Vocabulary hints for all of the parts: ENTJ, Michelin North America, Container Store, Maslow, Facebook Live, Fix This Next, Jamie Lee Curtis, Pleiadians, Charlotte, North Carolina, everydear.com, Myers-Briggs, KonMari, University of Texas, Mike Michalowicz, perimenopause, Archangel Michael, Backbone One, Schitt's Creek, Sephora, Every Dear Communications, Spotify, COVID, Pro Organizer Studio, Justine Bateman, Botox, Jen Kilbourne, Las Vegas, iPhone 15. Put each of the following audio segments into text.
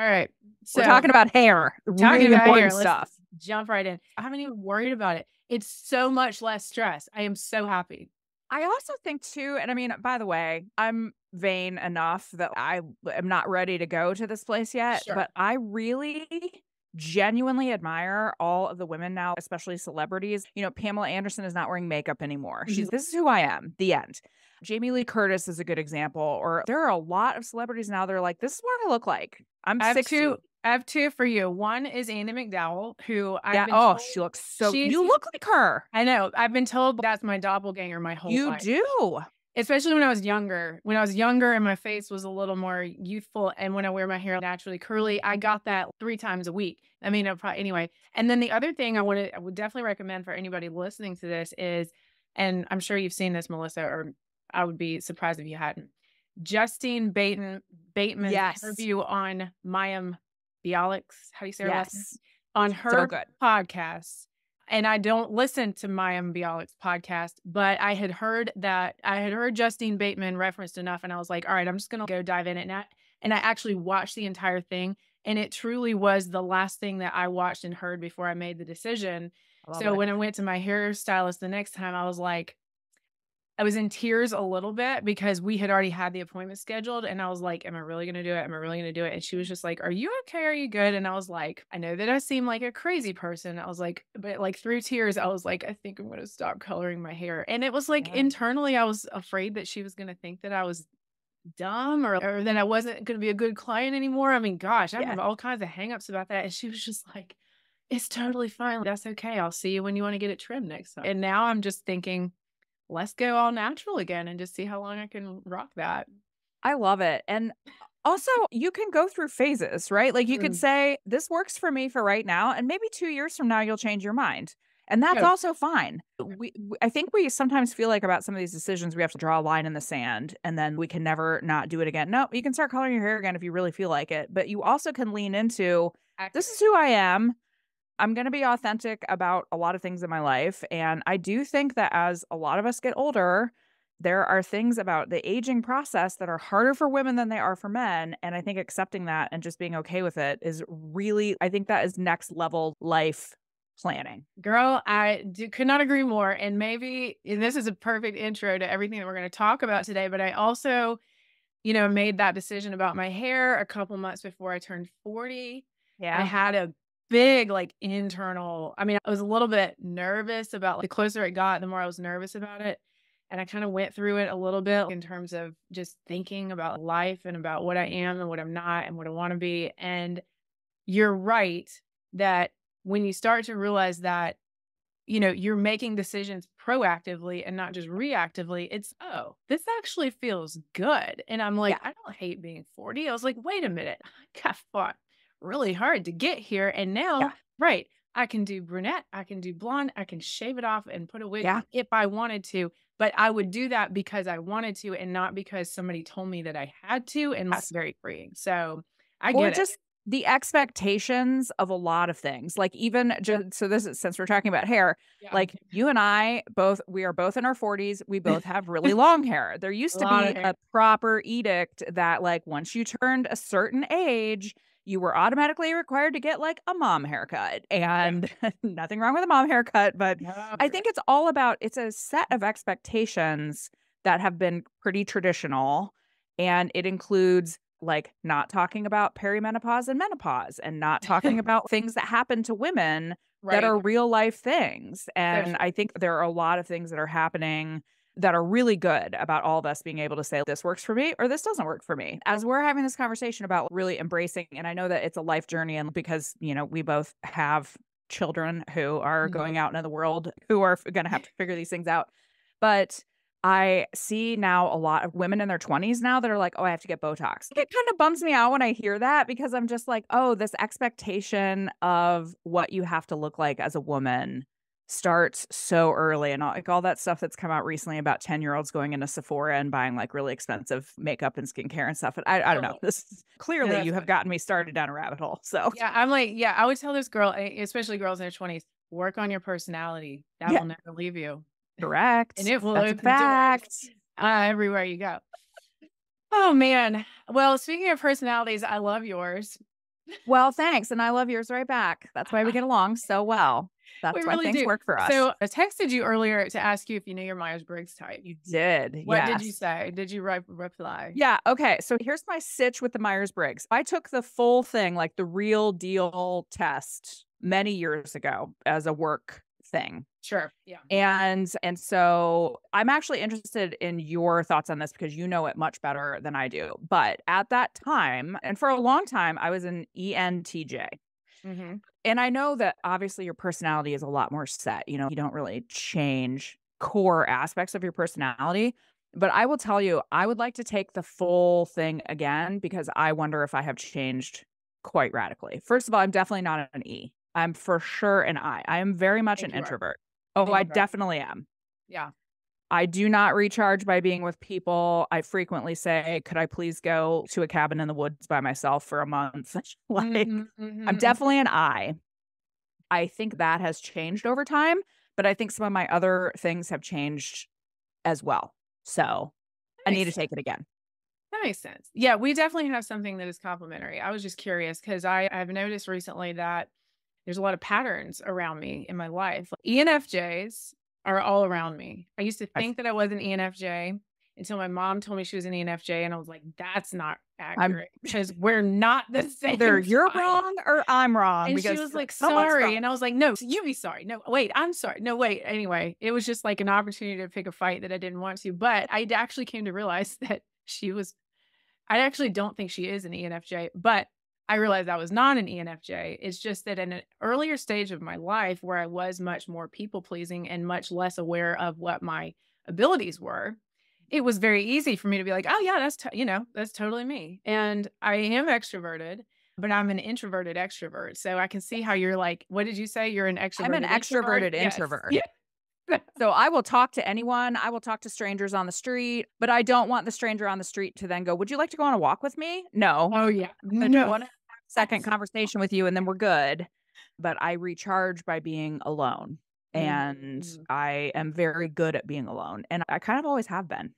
All right. So we're talking about hair. Talking really about hair stuff. Let's jump right in. I haven't even worried about it. It's so much less stress. I am so happy. I also think too, and I mean, by the way, I'm vain enough that I am not ready to go to this place yet, sure, but I really genuinely admire all of the women now, especially celebrities. You know, Pamela Anderson is not wearing makeup anymore. She's, this is who I am, the end. Jamie Lee Curtis is a good example, or there are a lot of celebrities now. They're like, this is what I look like. I have two for you. One is Anna McDowell, who I've been told, she looks so, you look like her. I know. I've been told that's my doppelganger my whole life. You do. Especially when I was younger. When I was younger and my face was a little more youthful, and when I wear my hair naturally curly, I got that 3 times a week. I mean, anyway. And then the other thing I would definitely recommend for anybody listening to this is, and I'm sure you've seen this, Melissa, or I would be surprised if you hadn't, Justine Bateman's interview on Mayim Bialik's, how do you say her last name? On her podcast. And I don't listen to Mayim Bialik's podcast, but I had heard Justine Bateman referenced enough, and I was like, all right, I'm just going to go dive in. And I actually watched the entire thing, and it truly was the last thing that I watched and heard before I made the decision. So when I went to my hairstylist the next time, I was in tears a little bit because we had already had the appointment scheduled, and I was like, am I really going to do it? Am I really going to do it? And she was just like, are you okay? Are you good? And I was like, I know that I seem like a crazy person. I was like, but like through tears, I was like, I think I'm going to stop coloring my hair. And it was like, internally, I was afraid that she was going to think that I was dumb or that I wasn't going to be a good client anymore. I mean, gosh, I have all kinds of hangups about that. And she was just like, it's totally fine. That's okay. I'll see you when you want to get it trimmed next time. And now I'm just thinking, let's go all natural again and just see how long I can rock that. I love it. And also, you can go through phases, right? Like you could say, this works for me for right now, and maybe 2 years from now, you'll change your mind. And that's also fine. I think we sometimes feel like about some of these decisions, we have to draw a line in the sand and then we can never not do it again. No, you can start coloring your hair again if you really feel like it. But you also can lean into, this is who I am. I'm going to be authentic about a lot of things in my life. And I do think that as a lot of us get older, there are things about the aging process that are harder for women than they are for men. And I think accepting that and just being okay with it is really, I think that is next level life planning. Girl, could not agree more. And maybe, and this is a perfect intro to everything that we're going to talk about today, but I also, you know, made that decision about my hair a couple months before I turned 40. Yeah. I had a big, like, internal, I mean, I was a little bit nervous about, like, the closer it got, the more I was nervous about it. And I kind of went through it a little bit in terms of just thinking about life and about what I am and what I'm not and what I want to be. And you're right that when you start to realize that, you know, you're making decisions proactively and not just reactively, it's, oh, this actually feels good. And I'm like, I don't hate being 40. I was like, wait a minute, I got fucked really hard to get here. And now, right, I can do brunette, I can do blonde, I can shave it off and put a wig if I wanted to, but I would do that because I wanted to and not because somebody told me that I had to. And that's very freeing. So I get it. Just the expectations of a lot of things, like even just, so this is, since we're talking about hair, like you and I both, we are both in our 40s. We both have really long hair. There used to be a proper edict that like once you turned a certain age, you were automatically required to get like a mom haircut, and nothing wrong with a mom haircut, but I think it's all about, it's a set of expectations that have been pretty traditional, and it includes like not talking about perimenopause and menopause and not talking about things that happen to women that are real life things. And I think there are a lot of things that are happening that are really good about all of us being able to say, this works for me or this doesn't work for me. As we're having this conversation about really embracing, and I know that it's a life journey, and because, you know, we both have children who are going out into the world who are going to have to figure these things out. But I see now a lot of women in their 20s now that are like, oh, I have to get Botox. It kind of bums me out when I hear that, because I'm just like, oh, this expectation of what you have to look like as a woman starts so early. And all that stuff that's come out recently about 10-year-olds going into Sephora and buying like really expensive makeup and skincare and stuff. And I don't know. This is, clearly you have gotten me started down a rabbit hole. So yeah, I'm like, yeah, I would tell this girl, especially girls in their 20s, work on your personality. That will never leave you. Correct. And it will open doors everywhere you go. Oh man. Well, speaking of personalities, I love yours. Well, thanks. And I love yours right back. That's why we get along so well. That's we why really things do. Work for us. So I texted you earlier to ask you if you knew your Myers-Briggs type. You did. What did you say? Did you reply? Yeah. Okay. So here's my sitch with the Myers-Briggs. I took the full thing, like the real deal test many years ago as a work thing. Sure. Yeah. And so I'm actually interested in your thoughts on this because you know it much better than I do. But at that time, and for a long time, I was an ENTJ. Mm-hmm. And I know that obviously your personality is a lot more set. You know, you don't really change core aspects of your personality. But I will tell you, I would like to take the full thing again because I wonder if I have changed quite radically. First of all, I'm definitely not an E. I'm for sure an I. I am very much an introvert. Oh, I definitely am. Yeah. I do not recharge by being with people. I frequently say, could I please go to a cabin in the woods by myself for a month? Like, mm-hmm. I'm definitely an I. I think that has changed over time, but I think some of my other things have changed as well. So I need to take it again. That makes sense. Yeah, we definitely have something that is complementary. I was just curious because I've noticed recently that there's a lot of patterns around me in my life. ENFJs are all around me. I used to think that I was an ENFJ until my mom told me she was an ENFJ. And I was like, that's not accurate because we're not the same. Either you're wrong or I'm wrong. And she was like, sorry. And I was like, no, you be sorry. No, wait, I'm sorry. No, wait. Anyway, it was just like an opportunity to pick a fight that I didn't want to. But I actually came to realize that I actually don't think she is an ENFJ, but I realized I was not an ENFJ. It's just that in an earlier stage of my life where I was much more people-pleasing and much less aware of what my abilities were, it was very easy for me to be like, oh yeah, that's totally me. And I am extroverted, but I'm an introverted extrovert. So I can see how you're like, what did you say? You're an extroverted introvert? I'm an extroverted introvert. Yes. So I will talk to anyone. I will talk to strangers on the street, but I don't want the stranger on the street to then go, would you like to go on a walk with me? No. Oh yeah. No. Second conversation with you and then we're good. But I recharge by being alone and I am very good at being alone and I kind of always have been.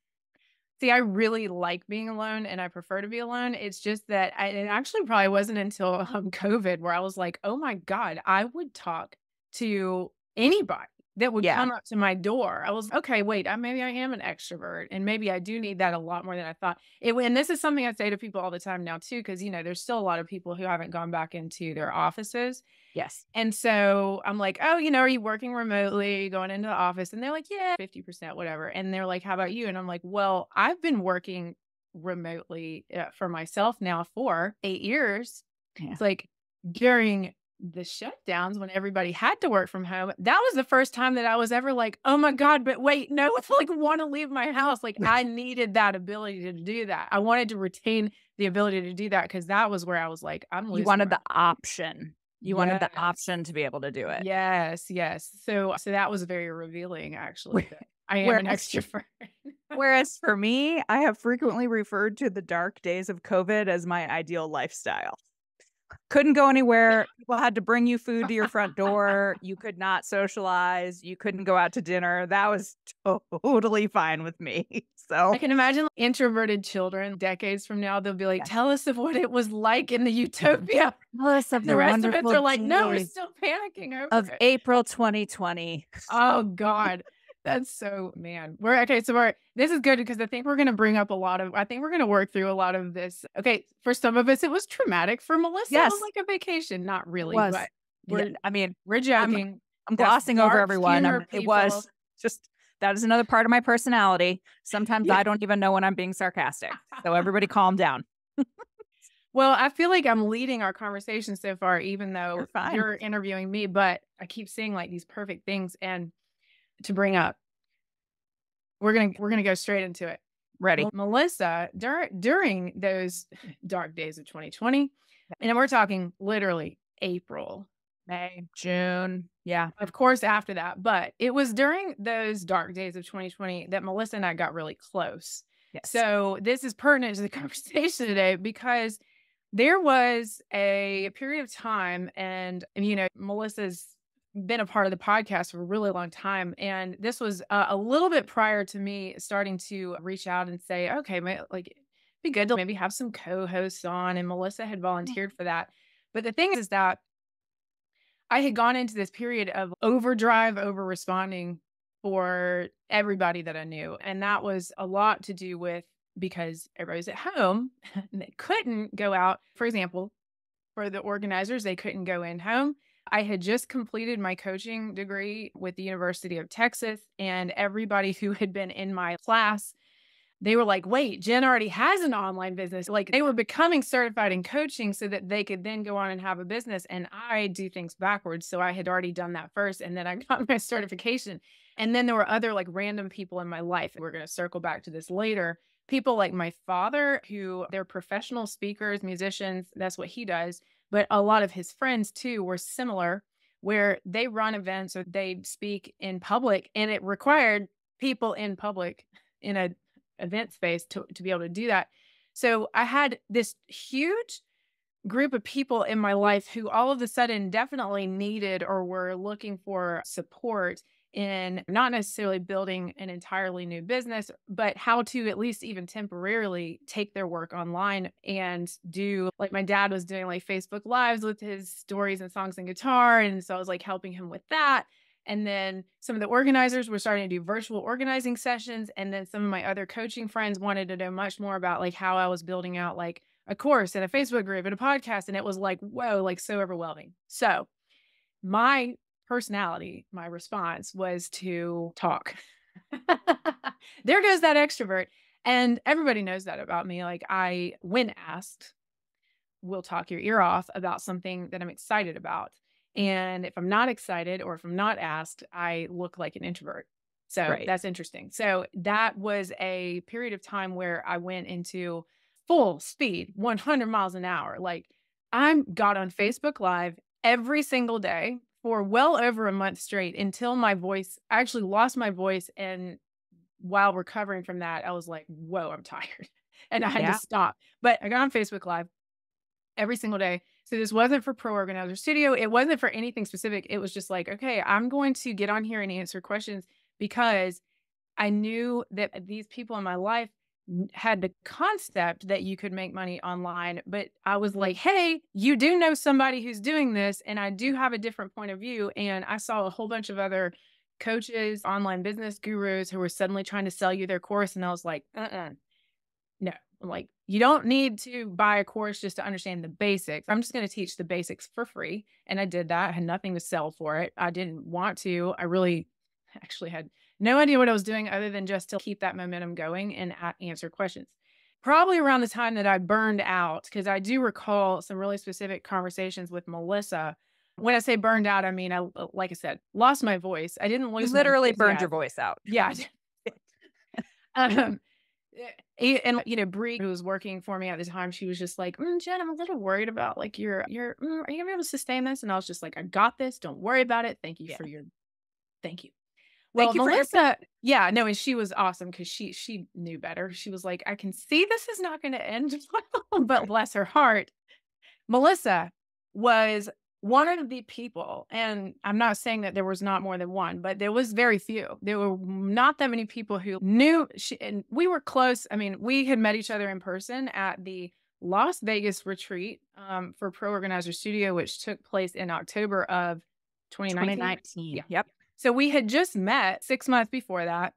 See, I really like being alone and I prefer to be alone. It's just that it actually probably wasn't until COVID where I was like, oh my God, I would talk to anybody that would come up to my door. I was, okay, wait, maybe I am an extrovert and maybe I do need that a lot more than I thought. And this is something I say to people all the time now too, because, you know, there's still a lot of people who haven't gone back into their offices. Yes. And so I'm like, oh, you know, are you working remotely? Are you going into the office? And they're like, yeah, 50%, whatever. And they're like, how about you? And I'm like, well, I've been working remotely for myself now for 8 years. Yeah. It's like during the shutdowns when everybody had to work from home, that was the first time that I was ever like, oh my God, but wait, no, it's like want to leave my house. Like I needed that ability to do that. I wanted to retain the ability to do that because that was where I was like, I'm losing. You wanted the option. You wanted the option to be able to do it. Yes, yes. So that was very revealing actually. I am an extrovert. Whereas for me, I have frequently referred to the dark days of COVID as my ideal lifestyle. Couldn't go anywhere. People had to bring you food to your front door. You could not socialize. You couldn't go out to dinner. That was totally fine with me. So I can imagine introverted children decades from now, they'll be like, tell us of what it was like in the utopia. Tell us of the rest of it. They're like, no, we're still panicking over of it. April 2020. Oh, God. That's so, man. This is good because I think we're going to bring up I think we're going to work through a lot of this. Okay. For some of us, it was traumatic. For Melissa, yes. It was like a vacation. Not really. But we're joking. I'm glossing over everyone. It was just, that is another part of my personality. Sometimes I don't even know when I'm being sarcastic. So everybody calm down. Well, I feel like I'm leading our conversation so far, even though you're interviewing me, but I keep seeing like these perfect things and to bring up. We're going to go straight into it. Ready. Melissa, during those dark days of 2020, and we're talking literally April, May, June. Yeah. Of course, after that, but it was during those dark days of 2020 that Melissa and I got really close. Yes. So this is pertinent to the conversation today because there was a period of time and, you know, Melissa's been a part of the podcast for a really long time. And this was a little bit prior to me starting to reach out and say, okay, like it'd be good to maybe have some co-hosts on. And Melissa had volunteered for that. But the thing is that I had gone into this period of overdrive, over responding for everybody that I knew. And that was a lot to do with because everybody was at home and they couldn't go out. For example, for the organizers, they couldn't go in home. I had just completed my coaching degree with the University of Texas, and everybody who had been in my class, they were like, wait, Jen already has an online business. Like, they were becoming certified in coaching so that they could then go on and have a business. And I do things backwards. So I had already done that first, and then I got my certification. And then there were other like random people in my life. We're going to circle back to this later. People like my father, who they're professional speakers, musicians. That's what he does. But a lot of his friends too were similar, where they run events or they speak in public, and it required people in public in an event space to be able to do that. So I had this huge group of people in my life who all of a sudden definitely needed or were looking for support in not necessarily building an entirely new business, but how to at least even temporarily take their work online and do, like, my dad was doing like Facebook Lives with his stories and songs and guitar. And so I was like helping him with that. And then some of the organizers were starting to do virtual organizing sessions. And then some of my other coaching friends wanted to know much more about like how I was building out like a course and a Facebook group and a podcast. And it was like, whoa, like so overwhelming. So my personality, my response was to talk. There goes that extrovert. And everybody knows that about me. Like, I, when asked, will talk your ear off about something that I'm excited about. And if I'm not excited or if I'm not asked, I look like an introvert. So right. That's interesting. So that was a period of time where I went into full speed, 100 miles an hour. Like, I got on Facebook Live every single day for well over a month straight until my voice, I actually lost my voice. And while recovering from that, I was like, whoa, I'm tired. And I had to stop. But I got on Facebook Live every single day. So this wasn't for Pro Organizer Studio. It wasn't for anything specific. It was just like, okay, I'm going to get on here and answer questions, because I knew that these people in my life had the concept that you could make money online, but I was like, hey, you do know somebody who's doing this, and I do have a different point of view. And I saw a whole bunch of other coaches, online business gurus who were suddenly trying to sell you their course. And I was like, no, I'm like, you don't need to buy a course just to understand the basics. I'm just going to teach the basics for free. And I did that. I had nothing to sell for it. I didn't want to. I really actually had no idea what I was doing other than just to keep that momentum going and answer questions. Probably around the time that I burned out, because I do recall some really specific conversations with Melissa. When I say burned out, I mean, I, like I said, lost my voice. I didn't lose. You literally burned your voice out. Yeah. And, you know, Bree, who was working for me at the time, she was just like, Jen, I'm a little worried about like are you gonna be able to sustain this? And I was just like, I got this. Don't worry about it. Thank you for your, thank you. Well, Melissa, yeah, no, and she was awesome because she knew better. She was like, I can see this is not going to end well, but bless her heart. Melissa was one of the people, and I'm not saying that there was not more than one, but there was very few. There were not that many people who knew, and we were close. I mean, we had met each other in person at the Las Vegas retreat for Pro Organizer Studio, which took place in October of 2019. Yeah. Yep. So we had just met 6 months before that,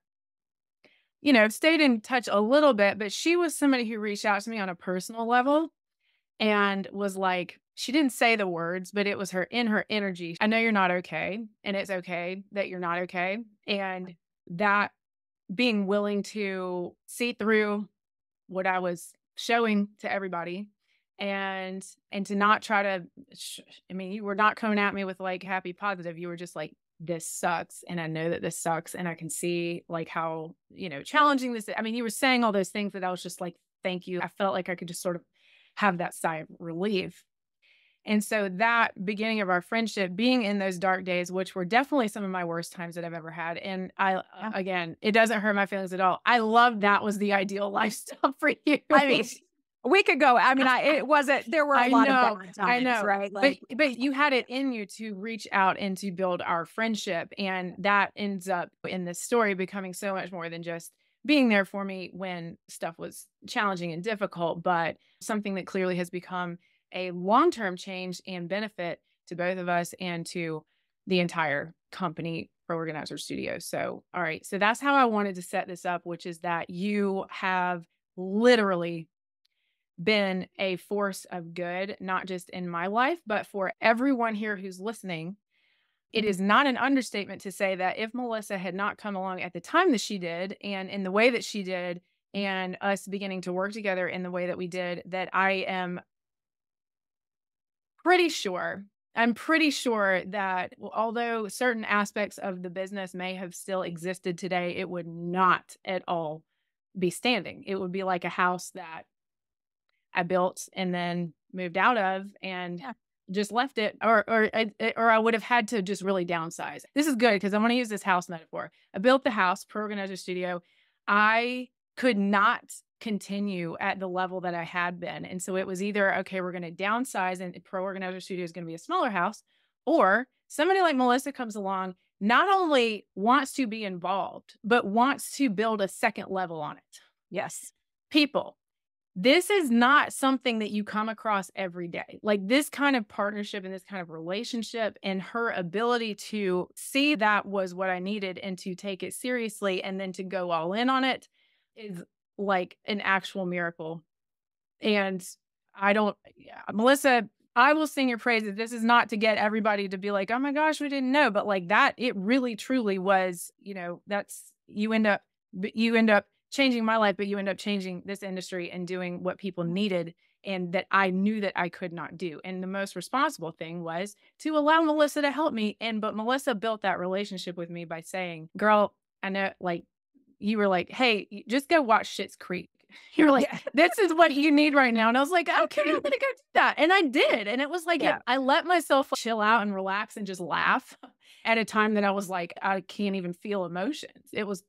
you know, stayed in touch a little bit, but she was somebody who reached out to me on a personal level and was like, she didn't say the words, but it was her in her energy. I know you're not okay, and it's okay that you're not okay. And that being willing to see through what I was showing to everybody and to not try to, I mean, you were not coming at me with like happy positive. You were just like, this sucks. And I know that this sucks. And I can see like how, you know, challenging this is. I mean, you were saying all those things that I was just like, thank you. I felt like I could just sort of have that sigh of relief. And so that beginning of our friendship, being in those dark days, which were definitely some of my worst times that I've ever had. And I, again, it doesn't hurt my feelings at all. I love that was the ideal lifestyle for you. I mean, we could go. I mean, it wasn't, there were a lot of bad times, I know, right? Like, but you had it in you to reach out and to build our friendship. And that ends up in this story becoming so much more than just being there for me when stuff was challenging and difficult, but something that clearly has become a long-term change and benefit to both of us and to the entire company, Pro Organizer Studio. So, all right. So that's how I wanted to set this up, which is that you have literally been a force of good, not just in my life, but for everyone here who's listening. It is not an understatement to say that if Melissa had not come along at the time that she did and in the way that she did, and us beginning to work together in the way that we did, that I am pretty sure, that although certain aspects of the business may have still existed today, it would not at all be standing. It would be like a house that I built and then moved out of and just left it, or I would have had to just really downsize. This is good because I'm going to use this house metaphor. I built the house, Pro Organizer Studio. I could not continue at the level that I had been. And so it was either, okay, we're going to downsize and Pro Organizer Studio is going to be a smaller house, or somebody like Melissa comes along, not only wants to be involved, but wants to build a second level on it. Yes. People. This is not something that you come across every day. Like this kind of partnership and this kind of relationship, and her ability to see that was what I needed and to take it seriously and then to go all in on it is like an actual miracle. And I don't, Melissa, I will sing your praises. This is not to get everybody to be like, oh my gosh, we didn't know. But like that, it really truly was, you know, that's, you end up changing my life, but you end up changing this industry and doing what people needed and that I knew that I could not do. And the most responsible thing was to allow Melissa to help me. But Melissa built that relationship with me by saying, girl, I know, like, you were like, hey, just go watch Schitt's Creek. You were like, this is what you need right now. And I was like, okay, I'm going to go do that. And I did. And it was like, I let myself chill out and relax and just laugh at a time that I was like, I can't even feel emotions. It was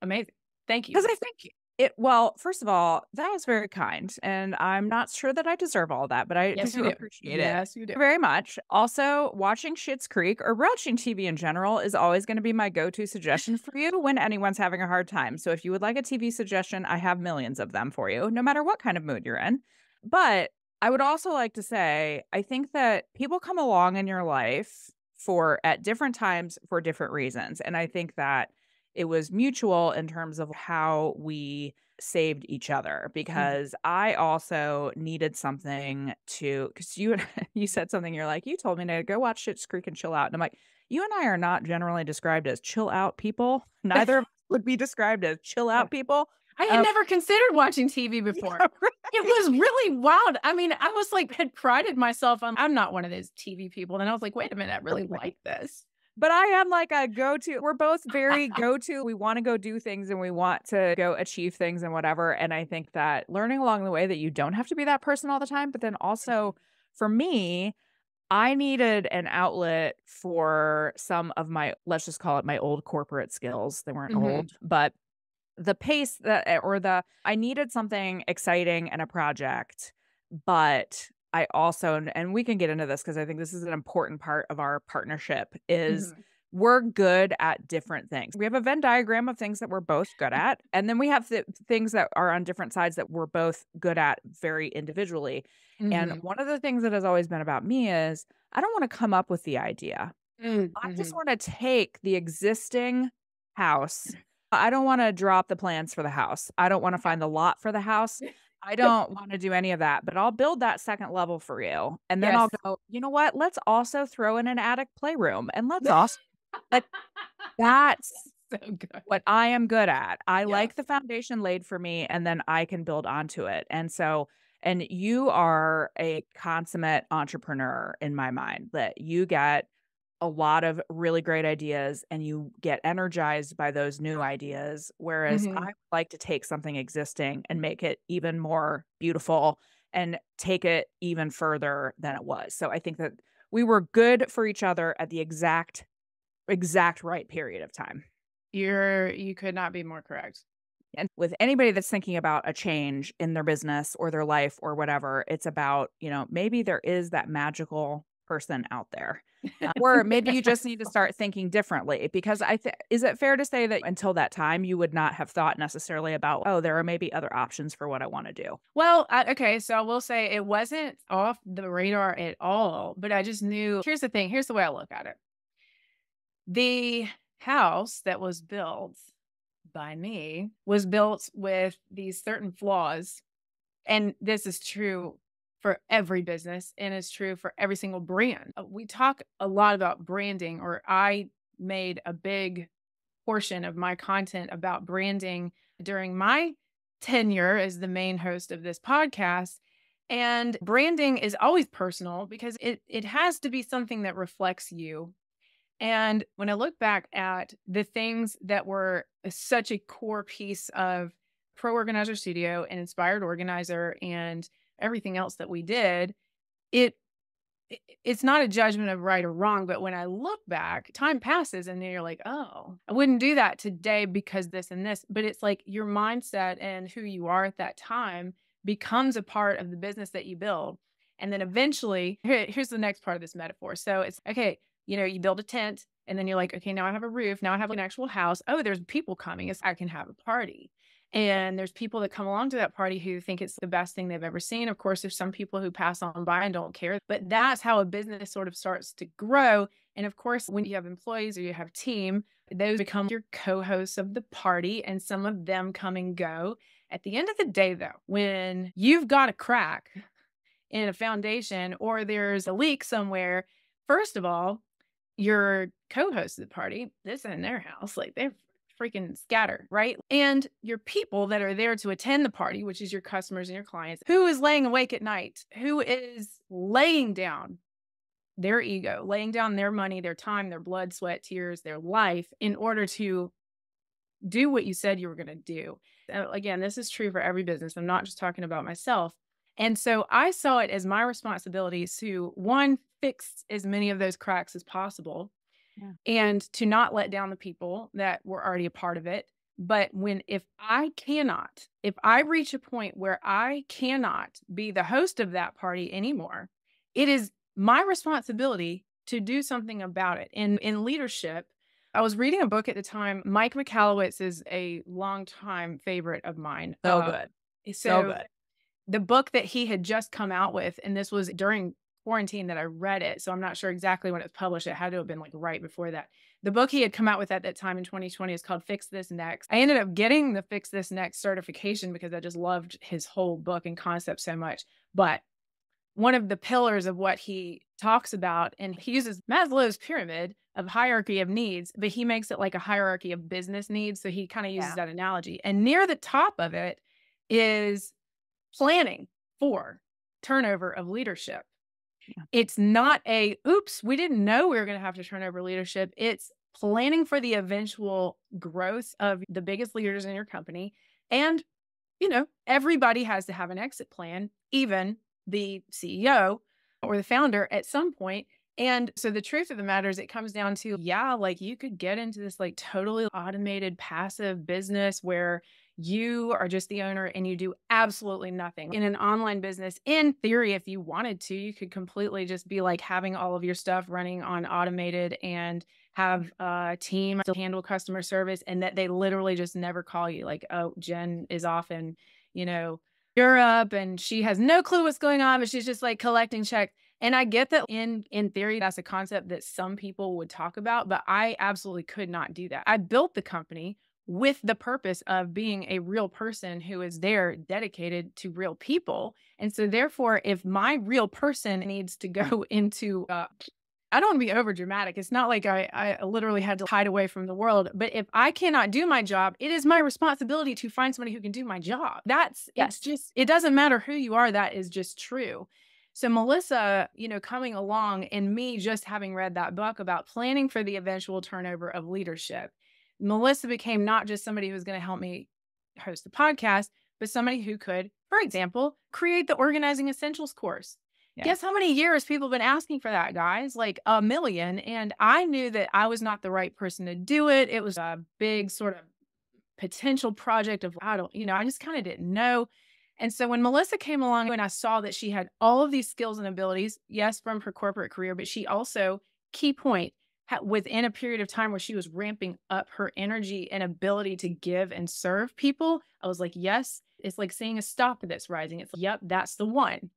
amazing. Thank you. Because I think it, well, first of all, that was very kind. And I'm not sure that I deserve all that, but I do appreciate it. Yes, you do. Very much. Also, watching Schitt's Creek or watching TV in general is always going to be my go-to suggestion for you when anyone's having a hard time. So if you would like a TV suggestion, I have millions of them for you, no matter what kind of mood you're in. But I would also like to say, I think that people come along in your life for at different times for different reasons. And I think that it was mutual in terms of how we saved each other, because I also needed something to, because you said something, you're like, you told me to go watch Schitt's Creek and chill out. And I'm like, you and I are not generally described as chill out people. Neither of us would be described as chill out people. I had never considered watching TV before. Yeah, right. It was really wild. I mean, I was like, had prided myself on, I'm not one of those TV people. And I was like, wait a minute, I really like this. But I am like a go-to. We're both very go-to. We want to go do things and we want to go achieve things and whatever. And I think that learning along the way that you don't have to be that person all the time. But then also for me, I needed an outlet for some of my, let's just call it my old corporate skills. They weren't old, but the pace that, or the, I needed something exciting and a project, but I also, and we can get into this because I think this is an important part of our partnership, is we're good at different things. We have a Venn diagram of things that we're both good at. And then we have the things that are on different sides that we're both good at very individually. And one of the things that has always been about me is I don't want to come up with the idea. I just want to take the existing house. I don't want to drop the plans for the house. I don't want to find the lot for the house. I don't want to do any of that, but I'll build that second level for you. And then I'll go, you know what? Let's also throw in an attic playroom. And let's also, that's so good. What I am good at. I like the foundation laid for me, and then I can build onto it. And so, and you are a consummate entrepreneur in my mind, that you get a lot of really great ideas and you get energized by those new ideas. Whereas I would like to take something existing and make it even more beautiful and take it even further than it was. So I think that we were good for each other at the exact right period of time. You could not be more correct. And with anybody that's thinking about a change in their business or their life or whatever, it's about, you know, maybe there is that magical person out there Or maybe you just need to start thinking differently, because is it fair to say that until that time, you would not have thought necessarily about, oh, there are maybe other options for what I want to do? Well, okay. So I will say it wasn't off the radar at all, but I just knew, here's the thing. Here's the way I look at it. The house that was built by me was built with these certain flaws. And this is true for every business, and it's true for every single brand. We talk a lot about branding, or I made a big portion of my content about branding during my tenure as the main host of this podcast. And branding is always personal, because it has to be something that reflects you. And when I look back at the things that were such a core piece of Pro Organizer Studio and Inspired Organizer and everything else that we did, it's not a judgment of right or wrong. But when I look back, time passes and then you're like, oh, I wouldn't do that today because this and this. But it's like your mindset and who you are at that time becomes a part of the business that you build. And then eventually, here's the next part of this metaphor. So it's, okay, you know, you build a tent and then you're like, okay, now I have a roof. Now I have an actual house. Oh, there's people coming. I can have a party. And there's people that come along to that party who think it's the best thing they've ever seen. Of course, there's some people who pass on by and don't care, but that's how a business sort of starts to grow. And of course, when you have employees or you have a team, those become your co-hosts of the party, and some of them come and go. At the end of the day, though, when you've got a crack in a foundation or there's a leak somewhere, first of all, your co-hosts of the party, this isn't their house, like they're freaking scattered, right? And your people that are there to attend the party, which is your customers and your clients, who is laying awake at night, who is laying down their ego, laying down their money, their time, their blood, sweat, tears, their life in order to do what you said you were going to do. And again, this is true for every business. I'm not just talking about myself. And so I saw it as my responsibility to, one, fix as many of those cracks as possible. Yeah. And to not let down the people that were already a part of it. But if I cannot, if I reach a point where I cannot be the host of that party anymore, it is my responsibility to do something about it. And in leadership, I was reading a book at the time. Mike Michalowicz is a longtime favorite of mine. So good. So good. The book that he had just come out with, and this was during quarantine that I read it, so I'm not sure exactly when it was published. It had to have been like right before that. The book he had come out with at that time in 2020 is called Fix This Next. I ended up getting the Fix This Next certification because I just loved his whole book and concept so much. But one of the pillars of what he talks about, and he uses Maslow's pyramid of hierarchy of needs, but he makes it like a hierarchy of business needs. So he kind of uses that analogy. And near the top of it is planning for turnover of leadership. It's not a, oops, we didn't know we were going to have to turn over leadership. It's planning for the eventual growth of the biggest leaders in your company. And, you know, everybody has to have an exit plan, even the CEO or the founder at some point. And so the truth of the matter is it comes down to, yeah, like you could get into this like totally automated passive business where you are just the owner and you do absolutely nothing. In an online business, in theory, if you wanted to, you could completely just be like having all of your stuff running on automated and have a team to handle customer service, and that they literally just never call you. Like, oh, Jen is off in, you know, Europe and she has no clue what's going on, but she's just like collecting checks. And I get that in theory, that's a concept that some people would talk about, but I absolutely could not do that. I built the company with the purpose of being a real person who is there dedicated to real people. And so therefore, if my real person needs to go into, I don't want to be over dramatic. It's not like I literally had to hide away from the world, but if I cannot do my job, it is my responsibility to find somebody who can do my job. It's just, it doesn't matter who you are. That is just true. So Melissa, you know, coming along and me just having read that book about planning for the eventual turnover of leadership, Melissa became not just somebody who was going to help me host the podcast, but somebody who could, for example, create the Organizing Essentials course. Yeah. Guess how many years people have been asking for that, guys? Like a million. And I knew that I was not the right person to do it. It was a big sort of potential project of, I just kind of didn't know. And so when Melissa came along and I saw that she had all of these skills and abilities, yes, from her corporate career, but she also key point, within a period of time where she was ramping up her energy and ability to give and serve people, I was like, yes, it's like seeing a stop that's rising. It's like, yep, that's the one.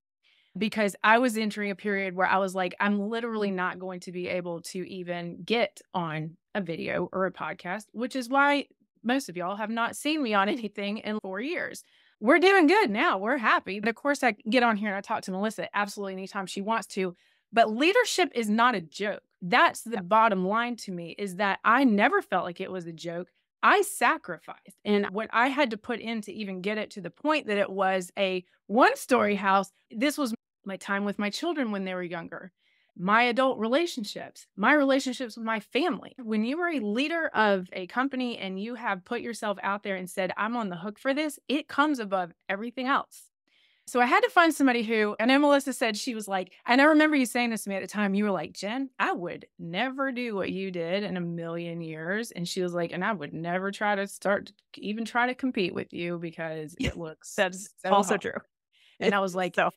Because I was entering a period where I was like, I'm literally not going to be able to even get on a video or a podcast, which is why most of y'all have not seen me on anything in 4 years. We're doing good now. We're happy. But of course, I get on here and I talk to Melissa absolutely anytime she wants to. But leadership is not a joke. That's the bottom line to me, is that I never felt like it was a joke. I sacrificed. And what I had to put in to even get it to the point that it was a one-story house, this was my time with my children when they were younger, my adult relationships, my relationships with my family. When you are a leader of a company and you have put yourself out there and said, I'm on the hook for this, it comes above everything else. So I had to find somebody who, I know Melissa said she was like, and I remember you saying this to me at the time, you were like, Jen, I would never do what you did in a million years. And she was like, and I would never try to even try to compete with you because it looks that's so also hard. True. And I was like, so hard.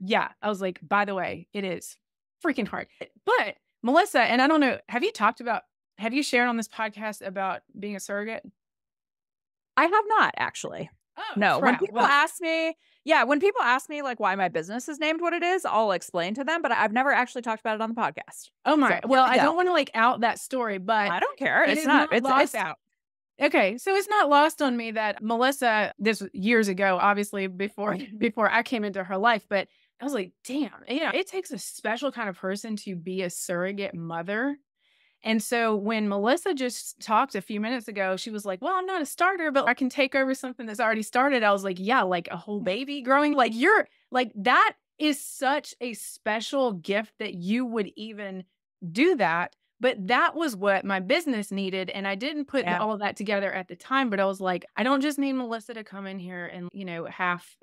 Yeah, I was like, by the way, it is freaking hard. But Melissa, and I don't know, have you shared on this podcast about being a surrogate? I have not actually. Oh, no, crap. When people ask me, when people ask me like why my business is named what it is, I'll explain to them, but I've never actually talked about it on the podcast. Oh my, so, I don't want to like out that story, but I don't care. It's out. Okay. So it's not lost on me that Melissa, this was years ago, obviously before I came into her life, but I was like, damn, it takes a special kind of person to be a surrogate mother. And so when Melissa just talked a few minutes ago, she was like, well, I'm not a starter, but I can take over something that's already started. I was like, yeah, like a whole baby growing. Like you're like, that is such a special gift that you would even do that. But that was what my business needed. And I didn't put all of that together at the time, but I was like, I don't just need Melissa to come in here and, half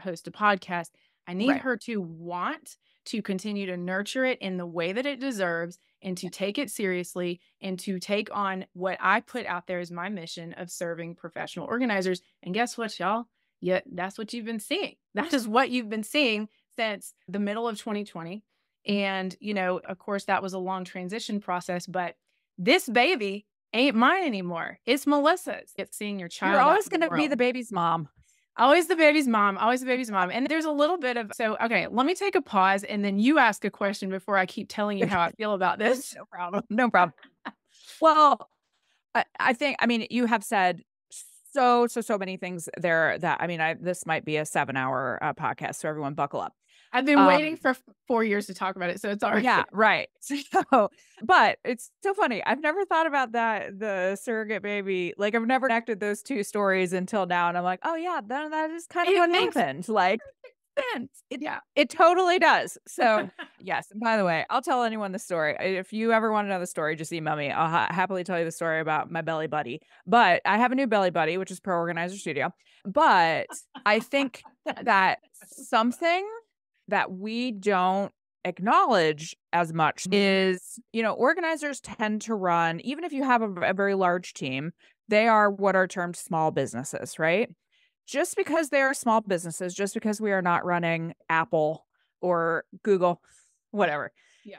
host a podcast. I need her to want to continue to nurture it in the way that it deserves and to take it seriously and to take on what I put out there as my mission of serving professional organizers. And guess what, y'all? Yeah, that's what you've been seeing. That is what you've been seeing since the middle of 2020. And, of course, that was a long transition process, but this baby ain't mine anymore. It's Melissa's. It's seeing your child. You're always going to be the baby's mom. Always the baby's mom. Always the baby's mom. And there's a little bit of, okay, let me take a pause and then you ask a question before I keep telling you how I feel about this. No problem. No problem. Well, I think, you have said so many things there that, this might be a 7-hour podcast. So everyone buckle up. I've been waiting for 4 years to talk about it. So it's already. Yeah, right. So, but it's so funny. I've never thought about that, the surrogate baby. Like I've never connected those two stories until now. And I'm like, oh yeah, that is kind of what happened. Like it totally does. So yes. And by the way, I'll tell anyone the story. If you ever want to know the story, just email me. I'll happily tell you the story about my belly buddy. But I have a new belly buddy, which is Pro Organizer Studio. But I think that something that we don't acknowledge as much is, organizers tend to run, even if you have a very large team, they are what are termed small businesses, right? Just because they are small businesses, just because we are not running Apple or Google, whatever. Yeah.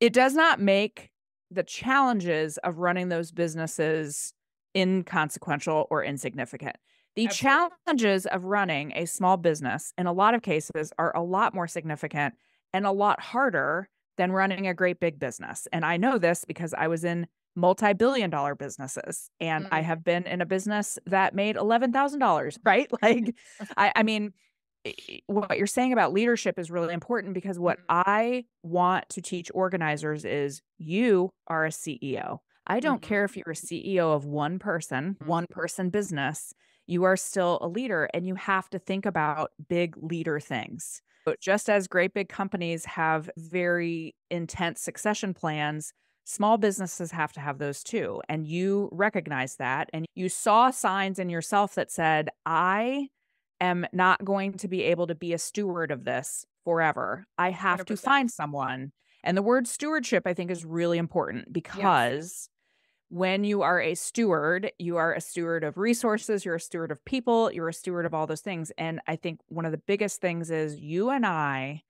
It does not make the challenges of running those businesses inconsequential or insignificant. The challenges of running a small business in a lot of cases are a lot more significant and a lot harder than running a great big business. And I know this because I was in multi-billion-dollar businesses and I have been in a business that made $11,000, right? Like, what you're saying about leadership is really important because what I want to teach organizers is you are a CEO. I don't care if you're a CEO of one person business. You are still a leader and you have to think about big leader things. But just as great big companies have very intense succession plans, small businesses have to have those too. And you recognize that. And you saw signs in yourself that said, I am not going to be able to be a steward of this forever. I have 100%. To find someone. And the word stewardship, I think, is really important because... Yes. When you are a steward, you are a steward of resources, you're a steward of people, you're a steward of all those things. And I think one of the biggest things is you and I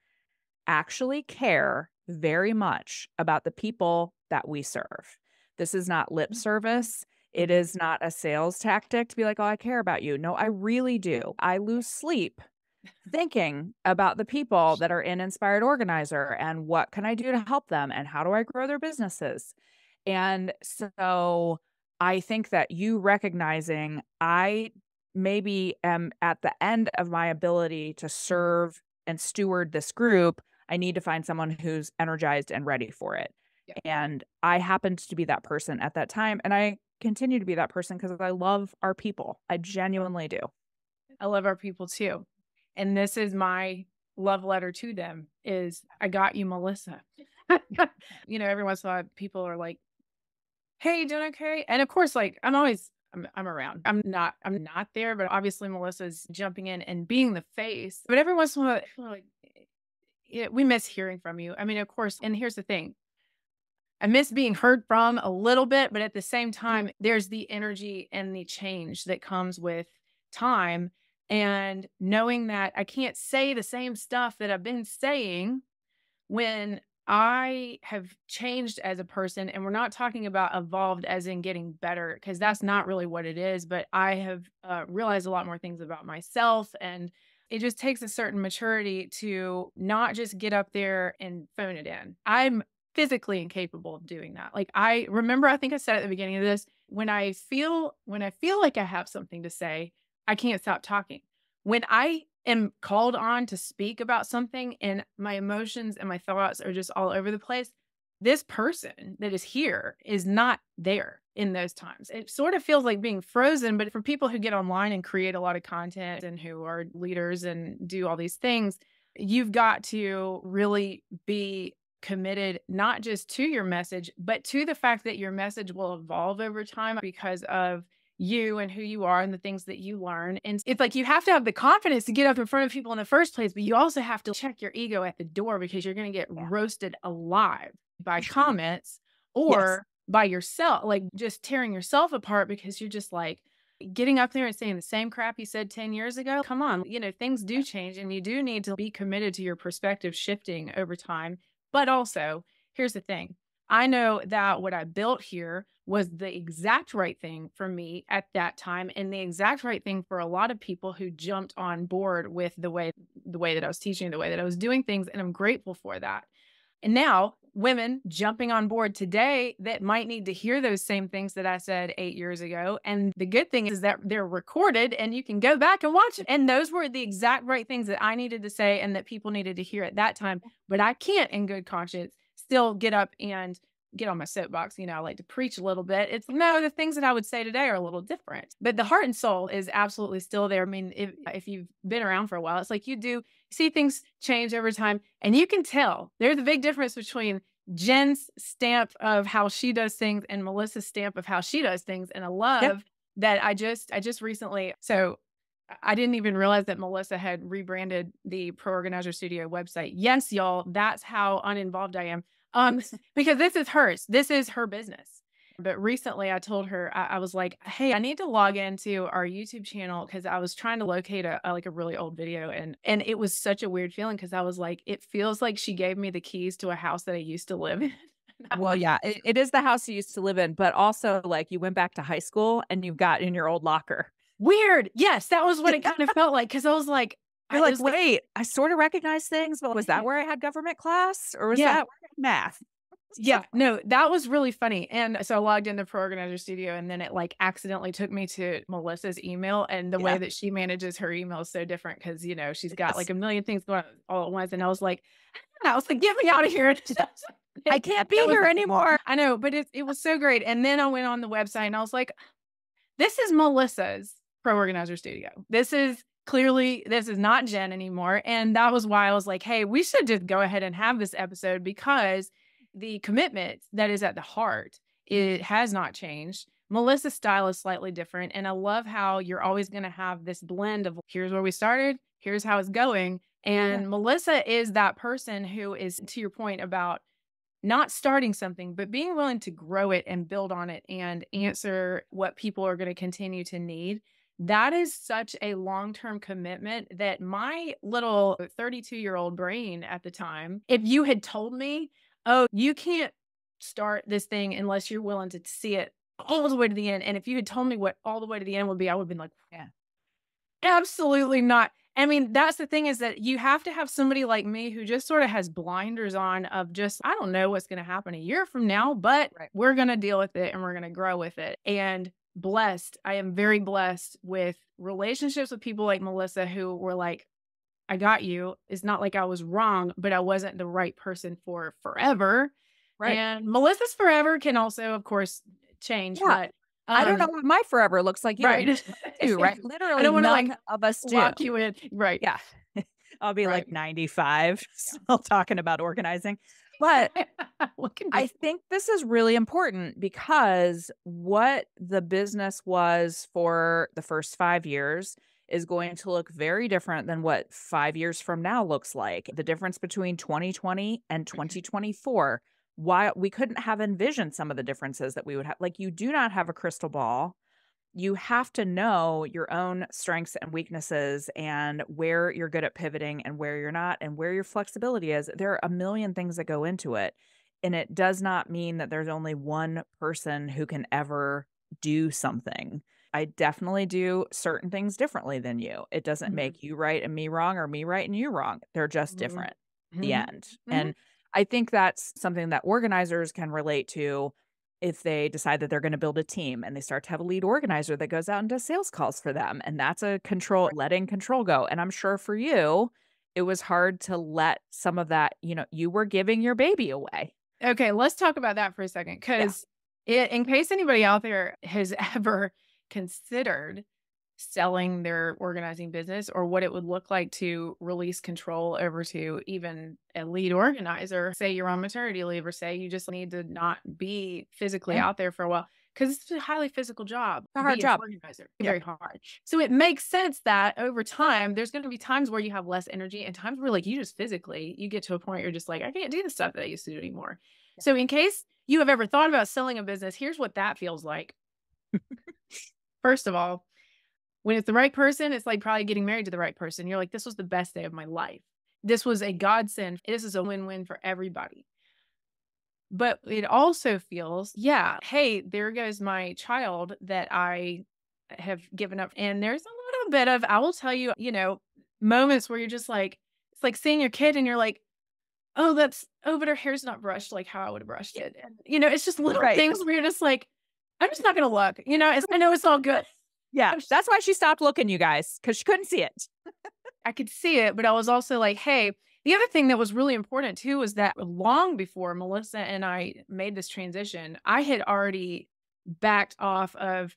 actually care very much about the people that we serve. This is not lip service. It is not a sales tactic to be like, oh, I care about you. No, I really do. I lose sleep thinking about the people that are in Inspired Organizer and what can I do to help them and how do I grow their businesses. And so I think that you recognizing I maybe am at the end of my ability to serve and steward this group, I need to find someone who's energized and ready for it. Yep. And I happened to be that person at that time. And I continue to be that person because I love our people. I genuinely do. I love our people too. And this is my love letter to them is I got you, Melissa. You know, every once in a while people are like, hey, doing okay? And of course, like I'm around. I'm not there, but obviously Melissa's jumping in and being the face. But every once in a while, people are like, yeah, we miss hearing from you. I mean, of course, and here's the thing. I miss being heard from a little bit, but at the same time, there's the energy and the change that comes with time and knowing that I can't say the same stuff that I've been saying when I have changed as a person. And we're not talking about evolved as in getting better, because that's not really what it is. But I have realized a lot more things about myself. And it just takes a certain maturity to not just get up there and phone it in. I'm physically incapable of doing that. Like I remember, I think I said at the beginning of this, when I feel like I have something to say, I can't stop talking. When I am called on to speak about something and my emotions and my thoughts are just all over the place, this person that is here is not there in those times. It sort of feels like being frozen, but for people who get online and create a lot of content and who are leaders and do all these things, you've got to really be committed, not just to your message, but to the fact that your message will evolve over time because of you and who you are and the things that you learn. And it's like, you have to have the confidence to get up in front of people in the first place, but you also have to check your ego at the door because you're going to get roasted alive by comments or by yourself, like just tearing yourself apart because you're just like getting up there and saying the same crap you said 10 years ago. Come on, you know, things do change and you do need to be committed to your perspective shifting over time. But also, here's the thing. I know that what I built here was the exact right thing for me at that time and the exact right thing for a lot of people who jumped on board with the way that I was teaching, the way that I was doing things, and I'm grateful for that. And now, women jumping on board today that might need to hear those same things that I said 8 years ago, and the good thing is that they're recorded and you can go back and watch it. And those were the exact right things that I needed to say and that people needed to hear at that time, but I can't in good conscience still get up and get on my soapbox. You know, I like to preach a little bit. It's no, the things that I would say today are a little different, but the heart and soul is absolutely still there. I mean, if you've been around for a while, it's like you see things change over time and you can tell there's a big difference between Jen's stamp of how she does things and Melissa's stamp of how she does things. And I love that I just recently, so I didn't even realize that Melissa had rebranded the Pro Organizer Studio website. Yes, y'all, that's how uninvolved I am. Because this is hers. This is her business. But recently I told her, I was like, hey, I need to log into our YouTube channel because I was trying to locate a really old video. And it was such a weird feeling because I was like, it feels like she gave me the keys to a house that I used to live in. Well, yeah, it is the house you used to live in, but also like you went back to high school and you've got in your old locker. Weird. Yes, that was what it kind of felt like because I was like, you're like, wait, I sort of recognize things, but was that where I had government class or was that where I had math? Yeah, no, that was really funny. And so I logged into Pro Organizer Studio and then it like accidentally took me to Melissa's email and the way that she manages her email is so different because, you know, she's got like a million things going on all at once. And I was like, get me out of here. I can't be here anymore. I know, but it was so great. And then I went on the website and I was like, this is Melissa's Pro Organizer Studio. This is not Jen anymore. And that was why I was like, hey, we should just go ahead and have this episode because the commitment that is at the heart, it has not changed. Melissa's style is slightly different. And I love how you're always going to have this blend of here's where we started, here's how it's going. And Melissa is that person who is, to your point about not starting something, but being willing to grow it and build on it and answer what people are going to continue to need. That is such a long-term commitment that my little 32-year-old brain at the time, if you had told me, oh, you can't start this thing unless you're willing to see it all the way to the end. And if you had told me what all the way to the end would be, I would have been like, yeah, absolutely not. I mean, that's the thing, is that you have to have somebody like me who just sort of has blinders on of just, I don't know what's going to happen a year from now, but we're going to deal with it and we're going to grow with it. And blessed, I am very blessed with relationships with people like Melissa who were like, I got you. It's not like I was wrong, but I wasn't the right person for forever. Right. And Melissa's forever can also, of course, change. Yeah. But I don't know what my forever looks like. Right. Do, right. Literally, I don't want to like of us lock you in. Right. Yeah. I'll be like 95 still talking about organizing. But I think this is really important because what the business was for the first 5 years is going to look very different than what 5 years from now looks like. The difference between 2020 and 2024, why we couldn't have envisioned some of the differences that we would have. Like, you do not have a crystal ball. You have to know your own strengths and weaknesses and where you're good at pivoting and where you're not and where your flexibility is. There are a million things that go into it. And it does not mean that there's only one person who can ever do something. I definitely do certain things differently than you. It doesn't make you right and me wrong or me right and you wrong. They're just different. The end. And I think that's something that organizers can relate to. If they decide that they're going to build a team and they start to have a lead organizer that goes out and does sales calls for them. And that's a control, letting control go. And I'm sure for you, it was hard to let some of that, you know, you were giving your baby away. Okay. Let's talk about that for a second. Cause it, in case anybody out there has ever considered selling their organizing business or what it would look like to release control over to even a lead organizer, say you're on maternity leave or say you just need to not be physically out there for a while, because it's a highly physical job. It's a hard job. Organizer, very hard. So it makes sense that over time, there's going to be times where you have less energy and times where like you just physically, you get to a point you're just like, I can't do the stuff that I used to do anymore. Yeah. So in case you have ever thought about selling a business, here's what that feels like. First of all, when it's the right person, it's like probably getting married to the right person. You're like, this was the best day of my life. This was a godsend. This is a win-win for everybody. But it also feels, yeah, hey, there goes my child that I have given up. And there's a little bit of, I will tell you, you know, moments where you're just like, it's like seeing your kid and you're like, oh, that's, oh, but her hair's not brushed like how I would have brushed it. And, you know, it's just little things where you're just like, I'm just not going to look, you know, it's, I know it's all good. Yeah, that's why she stopped looking, you guys, because she couldn't see it. I could see it, but I was also like, hey, the other thing that was really important too was that long before Melissa and I made this transition, I had already backed off of,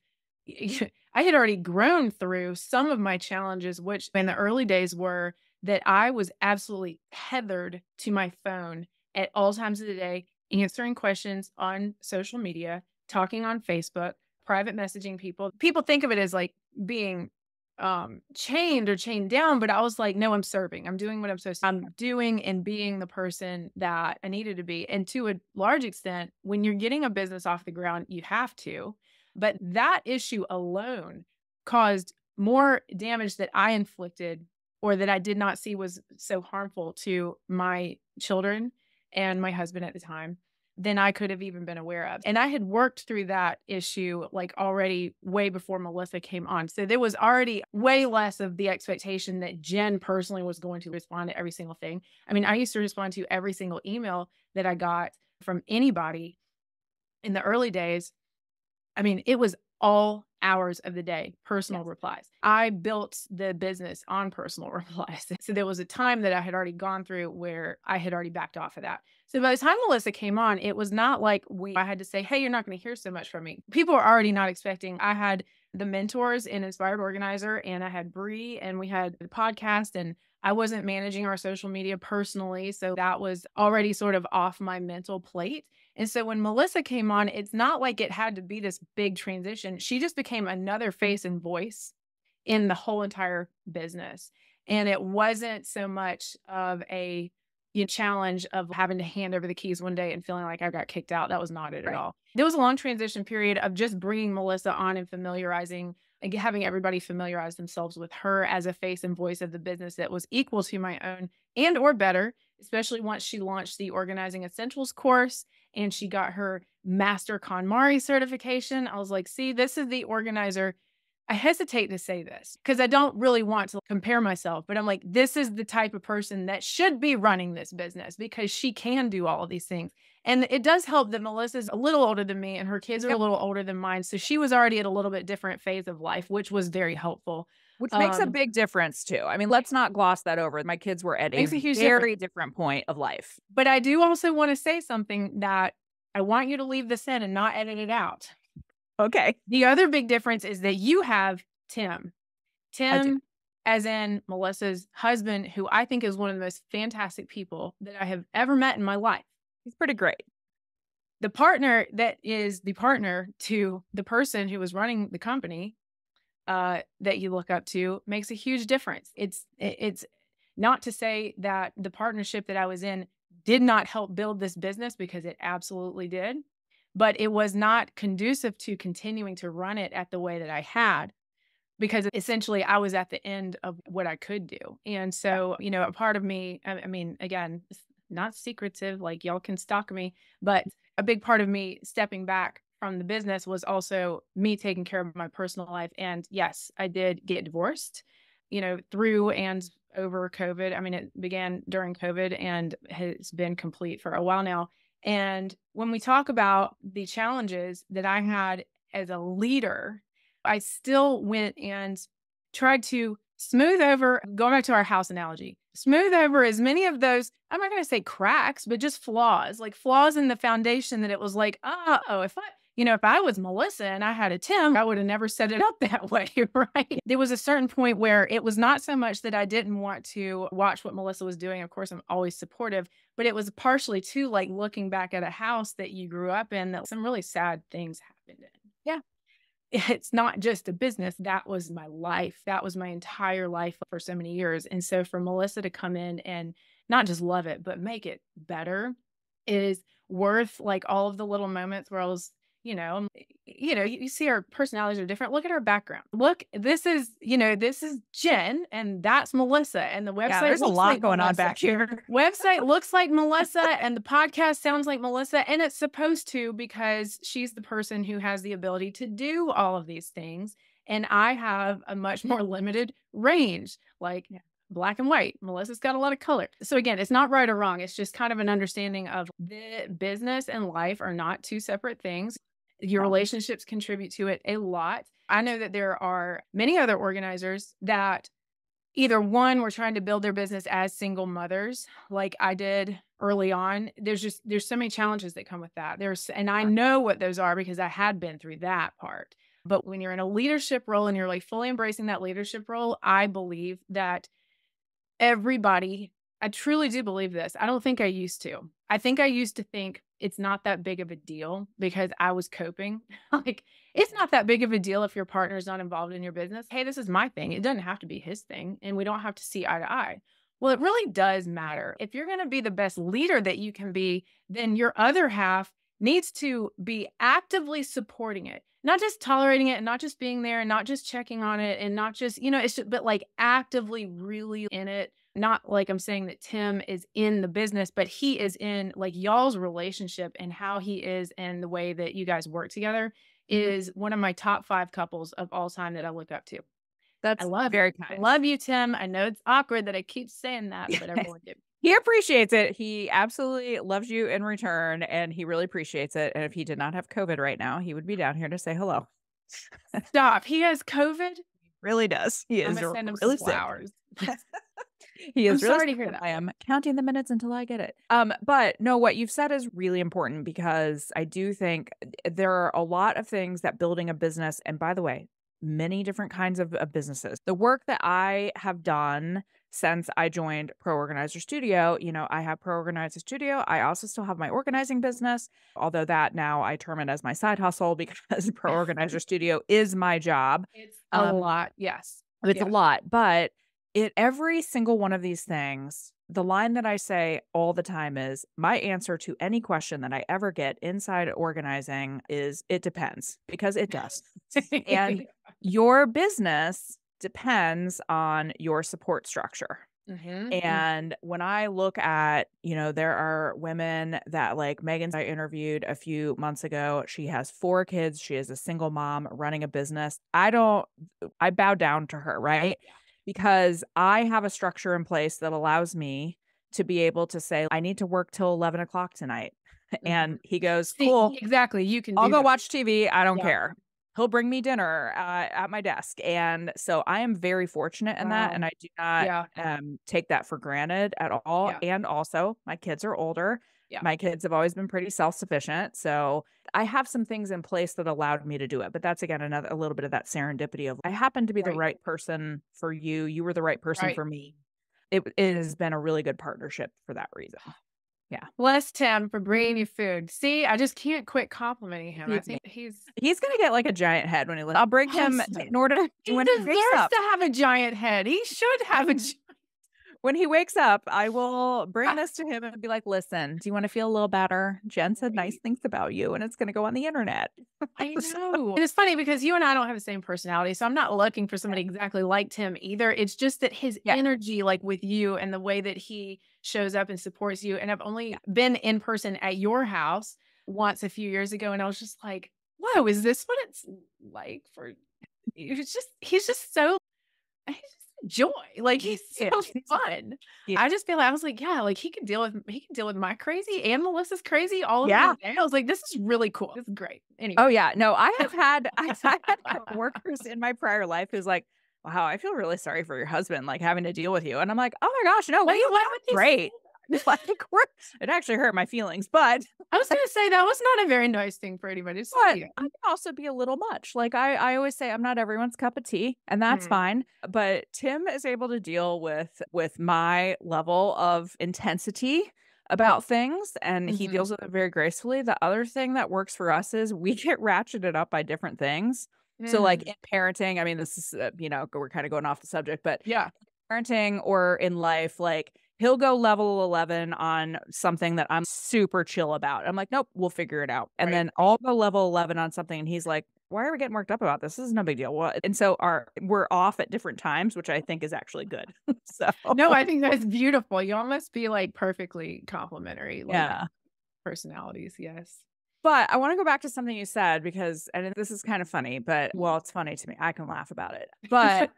I had already grown through some of my challenges, which in the early days were that I was absolutely tethered to my phone at all times of the day, answering questions on social media, talking on Facebook, private messaging people. People think of it as like being chained or chained down, but I was like, no, I'm serving. I'm doing what I'm supposed to. I'm doing and being the person that I needed to be. And to a large extent, when you're getting a business off the ground, you have to. But that issue alone caused more damage that I inflicted or that I did not see was so harmful to my children and my husband at the time than I could have even been aware of. And I had worked through that issue like already way before Melissa came on. So there was already way less of the expectation that Jen personally was going to respond to every single thing. I mean, I used to respond to every single email that I got from anybody in the early days. I mean, it was all hours of the day, personal replies. I built the business on personal replies. So there was a time that I had already gone through where I had already backed off of that. So by the time Melissa came on, it was not like I had to say, hey, you're not going to hear so much from me. People are already not expecting. I had the mentors in Inspired Organizer and I had Bree and we had the podcast and I wasn't managing our social media personally. So that was already sort of off my mental plate. And so when Melissa came on, it's not like it had to be this big transition. She just became another face and voice in the whole entire business. And it wasn't so much of a challenge of having to hand over the keys one day and feeling like I got kicked out. That was not it at all. There was a long transition period of just bringing Melissa on and familiarizing and having everybody familiarize themselves with her as a face and voice of the business that was equal to my own and or better, especially once she launched the Organizing Essentials course and she got her Master KonMari certification. I was like, see, this is the organizer. I hesitate to say this because I don't really want to compare myself, but I'm like, this is the type of person that should be running this business because she can do all of these things. And it does help that Melissa's a little older than me and her kids are a little older than mine. So she was already at a little bit different phase of life, which was very helpful. Which makes a big difference too. I mean, let's not gloss that over. My kids were at a very different point of life. But I do also want to say something that I want you to leave this in and not edit it out. Okay. The other big difference is that you have Tim. Tim, as in Melissa's husband, who I think is one of the most fantastic people that I have ever met in my life. He's pretty great. The partner that is the partner to the person who was running the company that you look up to makes a huge difference. It's not to say that the partnership that I was in did not help build this business, because it absolutely did, but it was not conducive to continuing to run it at the way that I had, because essentially I was at the end of what I could do. And so, you know, a part of me, I mean, again, not secretive, like y'all can stalk me, but a big part of me stepping back from the business was also me taking care of my personal life. And yes, I did get divorced, you know, through and over COVID. I mean, it began during COVID and has been complete for a while now. And when we talk about the challenges that I had as a leader, I still went and tried to smooth over, going back to our house analogy, smooth over as many of those, I'm not going to say cracks, but just flaws, like flaws in the foundation that it was like, oh, if I, you know, if I was Melissa and I had a Tim, I would have never set it up that way, right? There was a certain point where it was not so much that I didn't want to watch what Melissa was doing. Of course, I'm always supportive, but it was partially too, like, looking back at a house that you grew up in that some really sad things happened in. Yeah. It's not just a business. That was my life. That was my entire life for so many years. And so for Melissa to come in and not just love it, but make it better is worth, like, all of the little moments where I was, you know, you see our personalities are different. Look at our background. Look, this is, you know, this is Jen and that's Melissa. And the website, there's a lot going on back here. Website looks like Melissa and the podcast sounds like Melissa. And it's supposed to, because she's the person who has the ability to do all of these things. And I have a much more limited range, like black and white. Melissa's got a lot of color. So again, it's not right or wrong. It's just kind of an understanding of the business and life are not two separate things. Your relationships contribute to it a lot. I know that there are many other organizers that either one, were trying to build their business as single mothers, like I did early on. There's so many challenges that come with that. And I know what those are because I had been through that part. But when you're in a leadership role and you're, like, fully embracing that leadership role, I believe that everybody, I truly do believe this. I don't think I used to. I think I used to think it's not that big of a deal because I was coping. Like, it's not that big of a deal if your partner's not involved in your business. Hey, this is my thing. It doesn't have to be his thing, and we don't have to see eye to eye. Well, it really does matter. If you're going to be the best leader that you can be, then your other half needs to be actively supporting it, not just tolerating it and not just being there and not just checking on it and not just, you know, it's just, but, like, actively really in it. Not like I'm saying that Tim is in the business, but he is in, like, y'all's relationship and how he is and the way that you guys work together is one of my top 5 couples of all time that I look up to. I love you, Tim. I know it's awkward that I keep saying that, but everyone did. He appreciates it. He absolutely loves you in return, and he really appreciates it. And if he did not have COVID right now, he would be down here to say hello. Stop. He has COVID? He really does. He is really some flowers. He is really sorry to hear that. I am counting the minutes until I get it. But no, what you've said is really important, because I do think there are a lot of things that building a business, and by the way, many different kinds of businesses. The work that I have done since I joined Pro Organizer Studio, you know, I have Pro Organizer Studio. I also still have my organizing business, although that now I term it as my side hustle because Pro Organizer Studio is my job. It's a lot. Yes. It's a lot, but every single one of these things The line that I say all the time is, my answer to any question that I ever get inside organizing is, it depends, because it does. And your business depends on your support structure. Mm-hmm. And when I look at, you know, there are women that, like Megan, I interviewed a few months ago, she has 4 kids. She is a single mom running a business. I bow down to her, right? Yeah. Because I have a structure in place that allows me to be able to say, I need to work till 11 o'clock tonight. Mm-hmm. And he goes, cool. Exactly. You can do I'll go that. Watch TV. I don't care. He'll bring me dinner at my desk. And so I am very fortunate in that. And I do not take that for granted at all. Yeah. And also my kids are older. Yeah. My kids have always been pretty self-sufficient. So I have some things in place that allowed me to do it. But that's, again, a little bit of that serendipity of, I happen to be the right person for you. You were the right person for me. It has been a really good partnership for that reason. Yeah. Bless Tim for bringing you food. See, I just can't quit complimenting him. I think he's going to get like a giant head when he lives. I'll bring him in order to when he deserves to have a giant head. He should have a when he wakes up, I will bring this to him and be like, listen, do you want to feel a little better? Jen said nice things about you, and it's going to go on the internet. I know. And it's funny because you and I don't have the same personality. So I'm not looking for somebody exactly like Tim either. It's just that his energy, like with you and the way that he shows up and supports you. And I've only been in person at your house once a few years ago. And I was just like, whoa, is this what it's like for you? He's just joy, like he's so fun. Yeah. I just feel like I was like, yeah, like he can deal with my crazy and Melissa's crazy all of them. I was like, this is really cool. This is great. Anyway. Oh yeah, no, I had workers in my prior life who's like, wow, I feel really sorry for your husband, like having to deal with you, and I'm like, oh my gosh, no, why would great. Like, it actually hurt my feelings, but I was gonna say that was not a very nice thing for anybody to say. I can also be a little much. Like I always say, I'm not everyone's cup of tea, and that's fine. But Tim is able to deal with my level of intensity about things, and he deals with it very gracefully. The other thing that works for us is we get ratcheted up by different things. So like in parenting, I mean, this is we're kind of going off the subject, but parenting or in life, like, he'll go level 11 on something that I'm super chill about. I'm like, nope, we'll figure it out. And then I'll go level 11 on something. And he's like, why are we getting worked up about this? This is no big deal. Well, and so we're off at different times, which I think is actually good. So no, I think that's beautiful. You almost be like perfectly complementary. Like, personalities. Yes. But I want to go back to something you said because, and this is kind of funny, but well, it's funny to me. I can laugh about it, but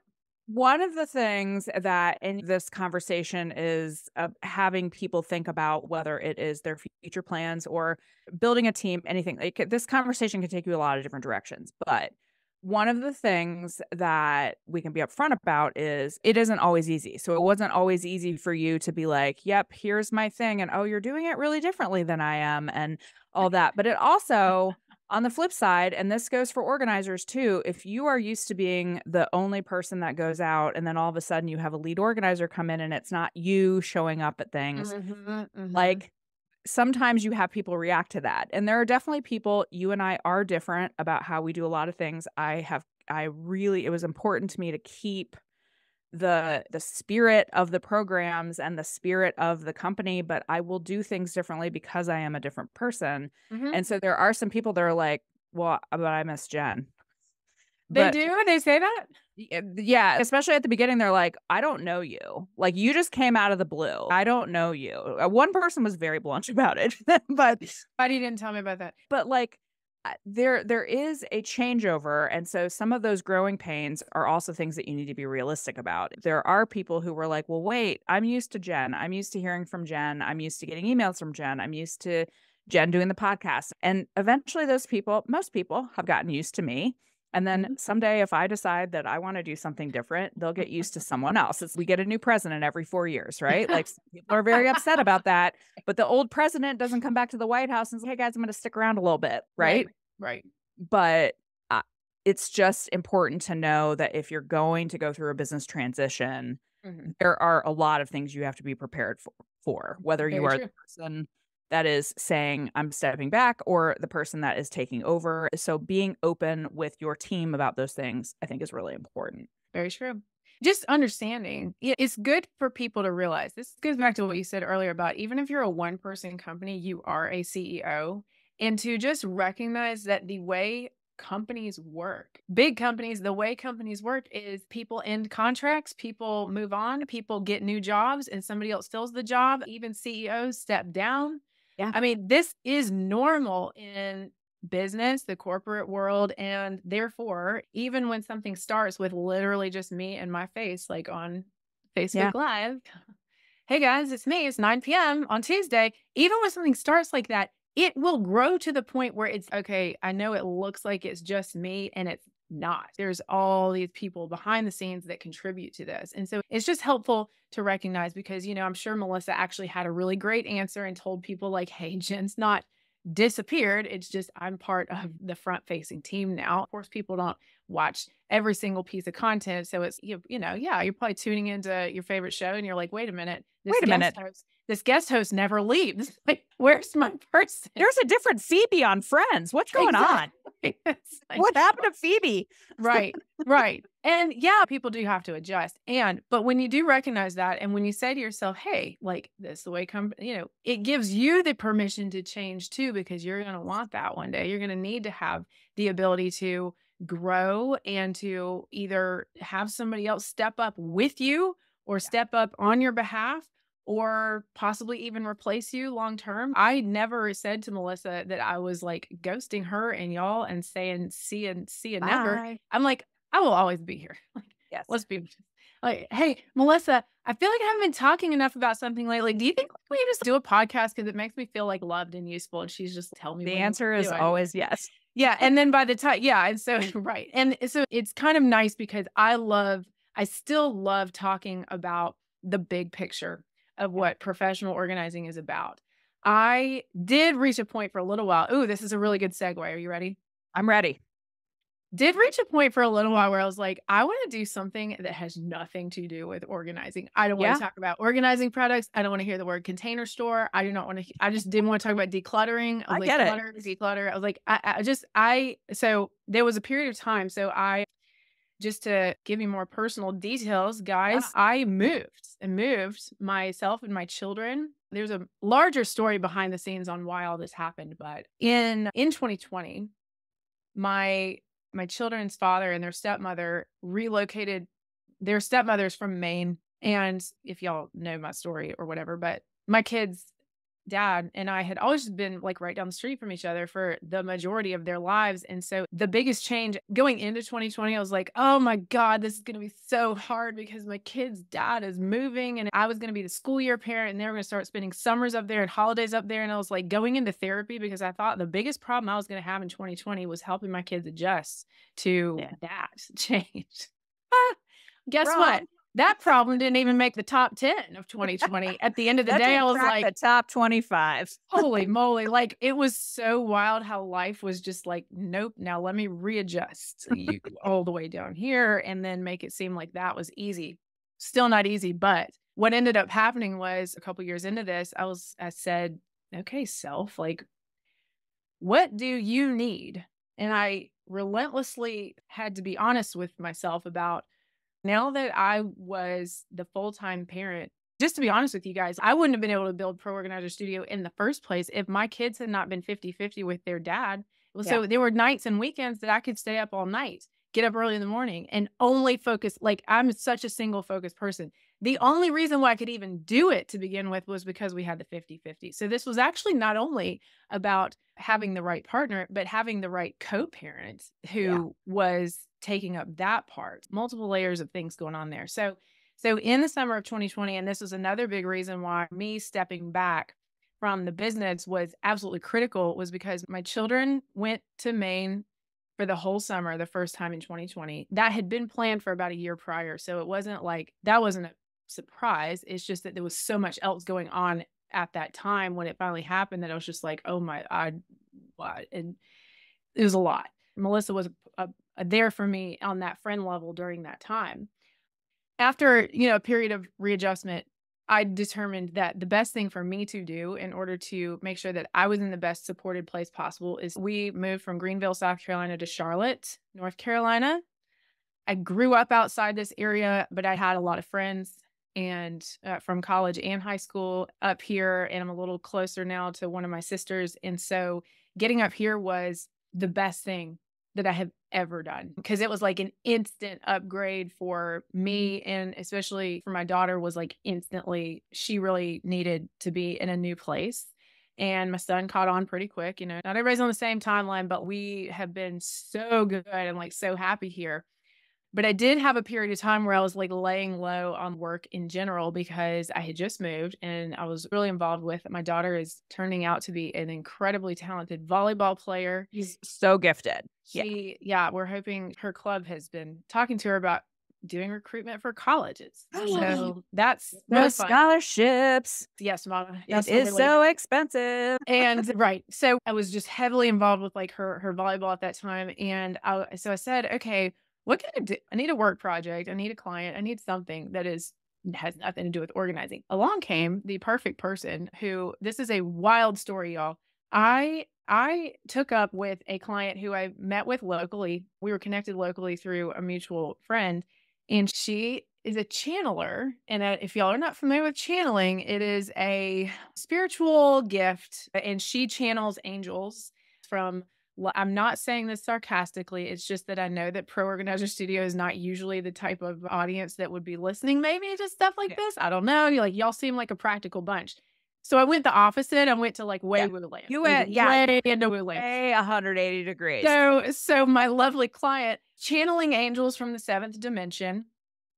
one of the things that in this conversation is having people think about whether it is their future plans or building a team, anything. Like, this conversation can take you a lot of different directions. But one of the things that we can be upfront about is it isn't always easy. So it wasn't always easy for you to be like, yep, here's my thing. And, oh, you're doing it really differently than I am and all that. But it also... on the flip side, and this goes for organizers too, if you are used to being the only person that goes out and then all of a sudden you have a lead organizer come in and it's not you showing up at things, like sometimes you have people react to that. And there are definitely people, you and I are different about how we do a lot of things. It was important to me to keep the spirit of the programs and the spirit of the company, but I will do things differently because I am a different person. And so there are some people that are like, well, but I miss Jen. They say that? Yeah. Especially at the beginning, they're like, I don't know you. Like, you just came out of the blue. I don't know you. One person was very blunt about it, but you didn't tell me about that. But like, there is a changeover. And so some of those growing pains are also things that you need to be realistic about. There are people who were like, well, wait, I'm used to Jen. I'm used to hearing from Jen. I'm used to getting emails from Jen. I'm used to Jen doing the podcast. And eventually most people have gotten used to me. And then someday if I decide that I want to do something different, they'll get used to someone else. We get a new president every 4 years, right? Like, people are very upset about that. But the old president doesn't come back to the White House and say, hey guys, I'm going to stick around a little bit, right? Right. But it's just important to know that if you're going to go through a business transition, there are a lot of things you have to be prepared for whether you are the person that is saying, I'm stepping back, or the person that is taking over. So being open with your team about those things, I think, is really important. Very true. just understanding. It's good for people to realize. This goes back to what you said earlier about even if you're a one-person company, you are a CEO. And to just recognize that the way companies work, big companies, the way companies work is people end contracts, people move on, people get new jobs, and somebody else fills the job. Even CEOs step down. Yeah. I mean, this is normal in business, the corporate world. And therefore, even when something starts with literally just me and my face, like on Facebook Live, hey guys, it's me, it's 9 p.m. on Tuesday. Even when something starts like that, it will grow to the point where it's, okay, I know it looks like it's just me, and it's not. There's all these people behind the scenes that contribute to this. And so it's just helpful to recognize because, you know, I'm sure Melissa actually had a really great answer and told people like, hey, Jen's not disappeared. It's just I'm part of the front-facing team now. Of course, people don't watch every single piece of content. So it's, you're probably tuning into your favorite show and you're like, wait a minute. This guest host never leaves. Like, where's my person? There's a different Phoebe on Friends. What's going on? Like, what happened to Phoebe? Right, right. And yeah, people do have to adjust. But when you do recognize that, and when you say to yourself, hey, like this, the way it gives you the permission to change too, because you're going to want that one day. You're going to need to have the ability to grow and to either have somebody else step up with you or step up on your behalf, or possibly even replace you long-term. I never said to Melissa that I was like ghosting her and y'all and saying, see you never. I'm like, I will always be here. Like, yes. Let's be like, hey, Melissa, I feel like I haven't been talking enough about something lately. Do you think we just do a podcast? Because it makes me feel like loved and useful. And she's just tell me. The answer is always yes. Yeah. And then by the time, yeah. And so, right. And so it's kind of nice because I still love talking about the big picture of what professional organizing is about. I did reach a point for a little while. Ooh, this is a really good segue. Are you ready? I'm ready. Did reach a point for a little while where I was like, I want to do something that has nothing to do with organizing. I don't want to talk about organizing products. I don't want to hear the word container store. I do not want to, I just didn't want to talk about decluttering. I like, get it. Declutter. I was like, so there was a period of time. So just to give you more personal details, guys, I moved myself and my children. There's a larger story behind the scenes on why all this happened. But in 2020, my children's father and their stepmother relocated. Their stepmother's from Maine. And if y'all know my story or whatever, but my kids' dad and I had always been like right down the street from each other for the majority of their lives. And so the biggest change going into 2020, I was like, oh my God, this is going to be so hard because my kid's dad is moving and I was going to be the school year parent and they were going to start spending summers up there and holidays up there. And I was like going into therapy because I thought the biggest problem I was going to have in 2020 was helping my kids adjust to that change. Guess what? That problem didn't even make the top 10 of 2020. At the end of the day, I was like the top 25. Holy moly. Like it was so wild how life was just like, nope, now let me readjust you all the way down here and then make it seem like that was easy. Still not easy. But what ended up happening was a couple years into this, I said, okay, self, like, what do you need? And I relentlessly had to be honest with myself about, now that I was the full-time parent, just to be honest with you guys, I wouldn't have been able to build Pro Organizer Studio in the first place if my kids had not been 50-50 with their dad. So there were nights and weekends that I could stay up all night, get up early in the morning, and only focus. Like, I'm such a single-focused person. The only reason why I could even do it to begin with was because we had the 50-50. So this was actually not only about having the right partner, but having the right co-parent who was taking up that part, multiple layers of things going on there. So in the summer of 2020, and this was another big reason why me stepping back from the business was absolutely critical, was because my children went to Maine for the whole summer, the first time in 2020. That had been planned for about a year prior. So it wasn't like, that wasn't a surprise. It's just that there was so much else going on at that time when it finally happened that I was just like, oh my, and it was a lot. Melissa was there for me on that friend level during that time. After, a period of readjustment, I determined that the best thing for me to do in order to make sure that I was in the best supported place possible is we moved from Greenville, South Carolina to Charlotte, North Carolina. I grew up outside this area, but I had a lot of friends and from college and high school up here, and I'm a little closer now to one of my sisters. And so getting up here was the best thing that I have ever done, because it was like an instant upgrade for me, and especially for my daughter was like instantly, she really needed to be in a new place. And my son caught on pretty quick. You know, not everybody's on the same timeline, but we have been so good and like so happy here. But I did have a period of time where I was like laying low on work in general because I had just moved and I was really involved with it. My daughter is turning out to be an incredibly talented volleyball player. She's so gifted. Yeah, we're hoping her club has been talking to her about doing recruitment for colleges. So that's no scholarships. Yes, Mama. Yes, it is really so expensive. And right. So I was just heavily involved with like her volleyball at that time. And so I said, okay, what can I do? I need a work project. I need a client. I need something that has nothing to do with organizing. Along came the perfect person who, this is a wild story, y'all. I took up with a client who I met with locally. We were connected locally through a mutual friend, and she is a channeler. And if y'all are not familiar with channeling, it is a spiritual gift, and she channels angels from, I'm not saying this sarcastically. It's just that I know that Pro Organizer Studio is not usually the type of audience that would be listening maybe to stuff like this. I don't know. You're like, y'all seem like a practical bunch. So I went the opposite. I went to like way woo land. You went way into woo land. Way 180 degrees. So my lovely client, channeling angels from the 7th dimension,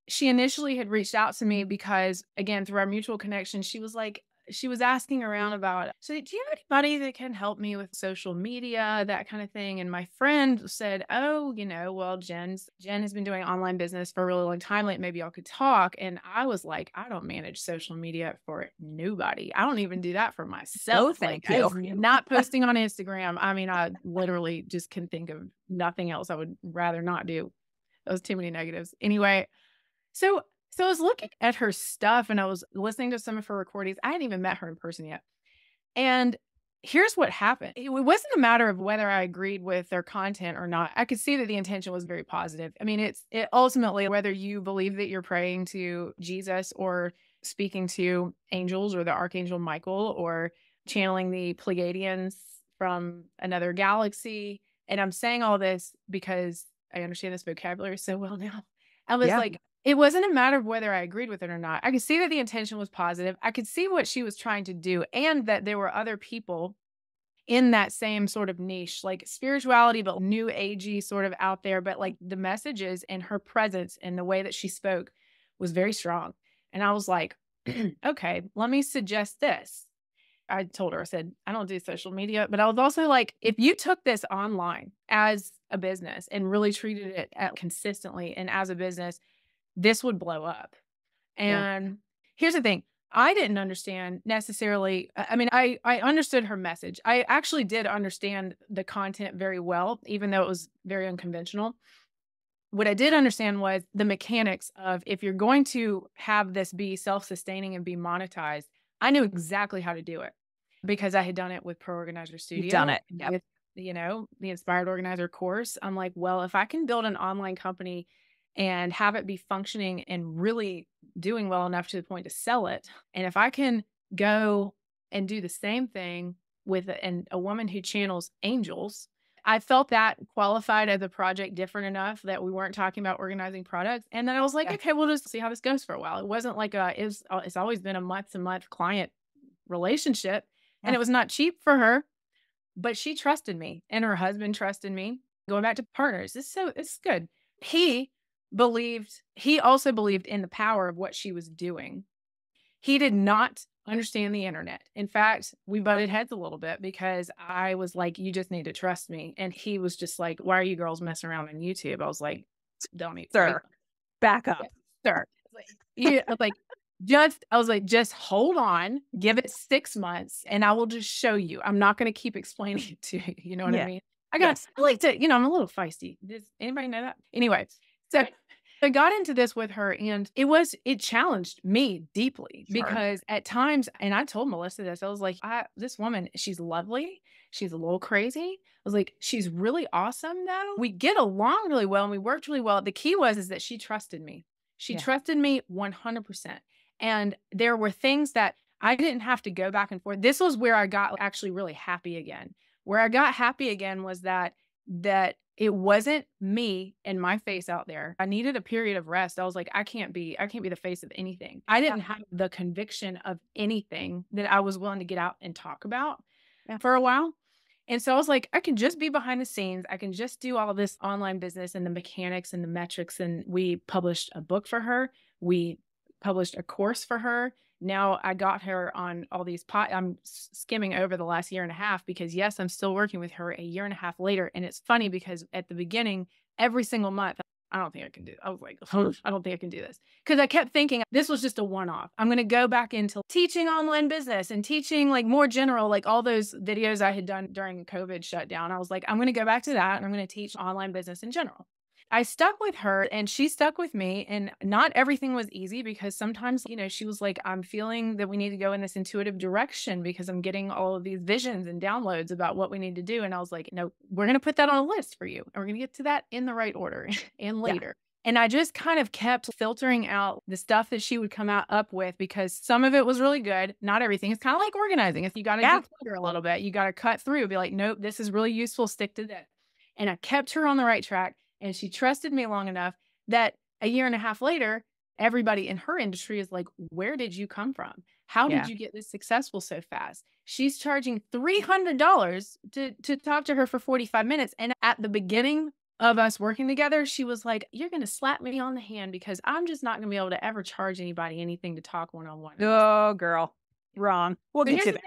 she initially had reached out to me because, again, through our mutual connection, she was asking around about, so do you have anybody that can help me with social media, that kind of thing? And my friend said, oh, you know, well, Jen has been doing online business for a really long time. Like, maybe y'all could talk. And I was like, I don't manage social media for nobody. I don't even do that for myself. No, thank you. I'm not posting on Instagram. I mean, I literally just can think of nothing else I would rather not do. That was too many negatives. Anyway, so I was looking at her stuff and I was listening to some of her recordings. I hadn't even met her in person yet. And here's what happened. It wasn't a matter of whether I agreed with their content or not. I could see that the intention was very positive. I mean, it ultimately, whether you believe that you're praying to Jesus or speaking to angels or the Archangel Michael or channeling the Pleiadians from another galaxy. And I'm saying all this because I understand this vocabulary so well now. I was like, it wasn't a matter of whether I agreed with it or not. I could see that the intention was positive. I could see what she was trying to do and that there were other people in that same sort of niche, like spirituality, but new agey sort of out there. But like the messages and her presence and the way that she spoke was very strong. And I was like, okay, let me suggest this. I told her, I said, I don't do social media, but I was also like, if you took this online as a business and really treated it consistently and as a business, this would blow up. And here's the thing. I didn't understand necessarily. I mean, I understood her message. I actually did understand the content very well, even though it was very unconventional. What I did understand was the mechanics of, if you're going to have this be self-sustaining and be monetized, I knew exactly how to do it because I had done it with Pro Organizer Studio. You've done it. Yep. With, you know, the Inspired Organizer course. I'm like, well, if I can build an online company and have it be functioning and really doing well enough to the point to sell it, and if I can go and do the same thing with a woman who channels angels, I felt that qualified as a project different enough that we weren't talking about organizing products. And then I was like, okay, we'll just see how this goes for a while. It wasn't like it's always been a month-to-month client relationship, and it was not cheap for her, but she trusted me and her husband trusted me. Going back to partners, it's good. He also believed in the power of what she was doing. He did not understand the internet. In fact, we butted heads a little bit because I was like, you just need to trust me. And he was just like, why are you girls messing around on YouTube? I was like, sir, back up. Sir. I was like, just hold on, give it 6 months and I will just show you. I'm not going to keep explaining it to you. You know what I mean? I like to, you know, I'm a little feisty. Does anybody know that? Anyway. So I got into this with her and it challenged me deeply because at times, and I told Melissa this, I was like, this woman, she's lovely. she's a little crazy. I was like, she's really awesome though. We get along really well and we worked really well. The key was, is that she trusted me. She trusted me 100%. And there were things that I didn't have to go back and forth. This was where I got actually really happy again. Where I got happy again was that it wasn't me and my face out there. I needed a period of rest. I was like, I can't be the face of anything. I didn't have the conviction of anything that I was willing to get out and talk about for a while. And so I was like, I can just be behind the scenes. I can just do all this online business and the mechanics and the metrics. And we published a book for her. We published a course for her. Now I got her on all these I'm skimming over the last year and a half because yes, I'm still working with her a year and a half later. And it's funny because at the beginning, every single month, I don't think I can do it. I was like, I don't think I can do this. Cause I kept thinking this was just a one-off. I'm going to go back into teaching online business and teaching like more general, like all those videos I had done during COVID shutdown. I was like, I'm going to go back to that and I'm going to teach online business in general. I stuck with her and she stuck with me, and not everything was easy because sometimes, you know, she was like, I'm feeling that we need to go in this intuitive direction because I'm getting all of these visions and downloads about what we need to do. And I was like, no, we're going to put that on a list for you. And we're going to get to that in the right order and later. Yeah. And I just kind of kept filtering out the stuff that she would come out up with because some of it was really good. Not everything. It's kind of like organizing. If you got to declutter a little bit, you got to cut through, be like, nope, this is really useful. Stick to that. And I kept her on the right track. And she trusted me long enough that a year and a half later, everybody in her industry is like, where did you come from? How did you get this successful so fast? She's charging $300 to talk to her for 45 minutes. And at the beginning of us working together, she was like, you're going to slap me on the hand because I'm just not going to be able to ever charge anybody anything to talk one-on-one. Oh, girl. Wrong. We'll get to that.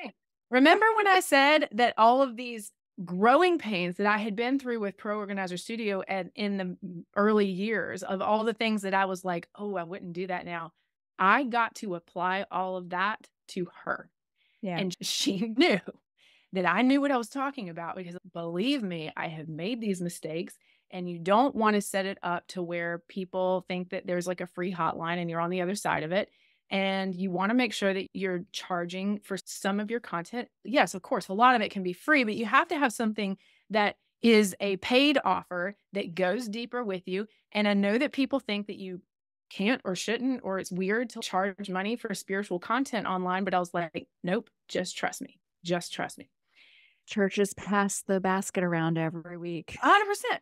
Remember when I said that all of these growing pains that I had been through with Pro Organizer Studio and in the early years of all the things that I was like, oh, I wouldn't do that now. I got to apply all of that to her. Yeah. And she knew that I knew what I was talking about because believe me, I have made these mistakes and you don't want to set it up to where people think that there's like a free hotline and you're on the other side of it. And you want to make sure that you're charging for some of your content. Yes, of course, a lot of it can be free, but you have to have something that is a paid offer that goes deeper with you. And I know that people think that you can't or shouldn't, or it's weird to charge money for spiritual content online. But I was like, nope, just trust me. Just trust me. Churches pass the basket around every week. 100%.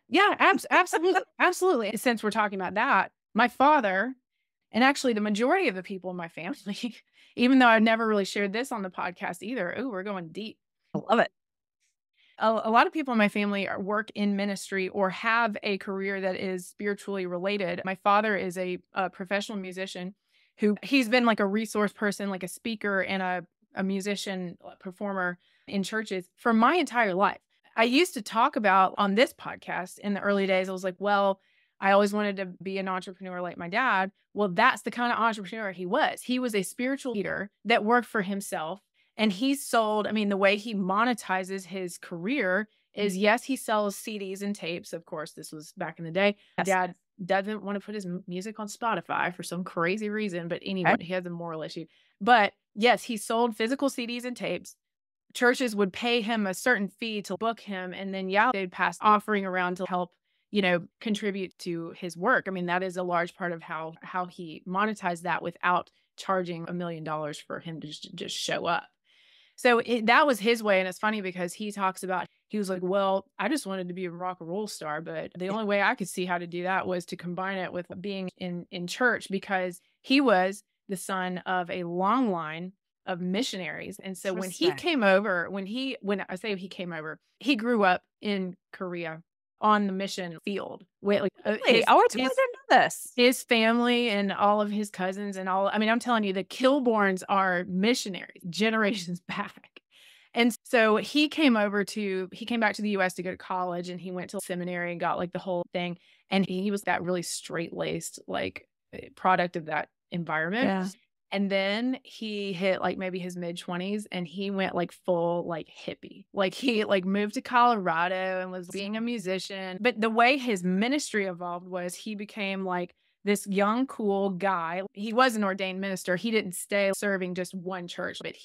Yeah, absolutely. Absolutely. Since we're talking about that, my father... And actually, the majority of the people in my family, even though I've never really shared this on the podcast either. Oh, we're going deep. I love it. A lot of people in my family work in ministry or have a career that is spiritually related. My father is a professional musician who he's been like a resource person, like a speaker and a musician performer in churches for my entire life. I used to talk about on this podcast in the early days, I was like, well, I always wanted to be an entrepreneur like my dad. Well, that's the kind of entrepreneur he was. He was a spiritual leader that worked for himself and he sold, I mean, the way he monetizes his career is yes, he sells CDs and tapes. Of course, this was back in the day. Yes. Dad doesn't want to put his music on Spotify for some crazy reason, but anyway, he has a moral issue. But yes, he sold physical CDs and tapes. Churches would pay him a certain fee to book him. And then they'd pass offering around to help, you know, contribute to his work. I mean, that is a large part of how he monetized that without charging $1 million for him to just show up. So that was his way. And it's funny because he talks about, he was like, well, I just wanted to be a rock and roll star. But the only way I could see how to do that was to combine it with being in church because he was the son of a long line of missionaries. And so when he came over, when I say he came over, he grew up in Korea on the mission field. Wait, like, really? Oh, I didn't know this. His family and all of his cousins and all, I mean, I'm telling you, the Kilbournes are missionaries generations back. And so he came back to the US to go to college and he went to seminary and got like the whole thing. And he was that really straight-laced, like product of that environment. Yeah. And then he hit like maybe his mid-20s and he went like full like hippie. Like he like moved to Colorado and was being a musician. But the way his ministry evolved was he became like this young, cool guy. He was an ordained minister. He didn't stay serving just one church, but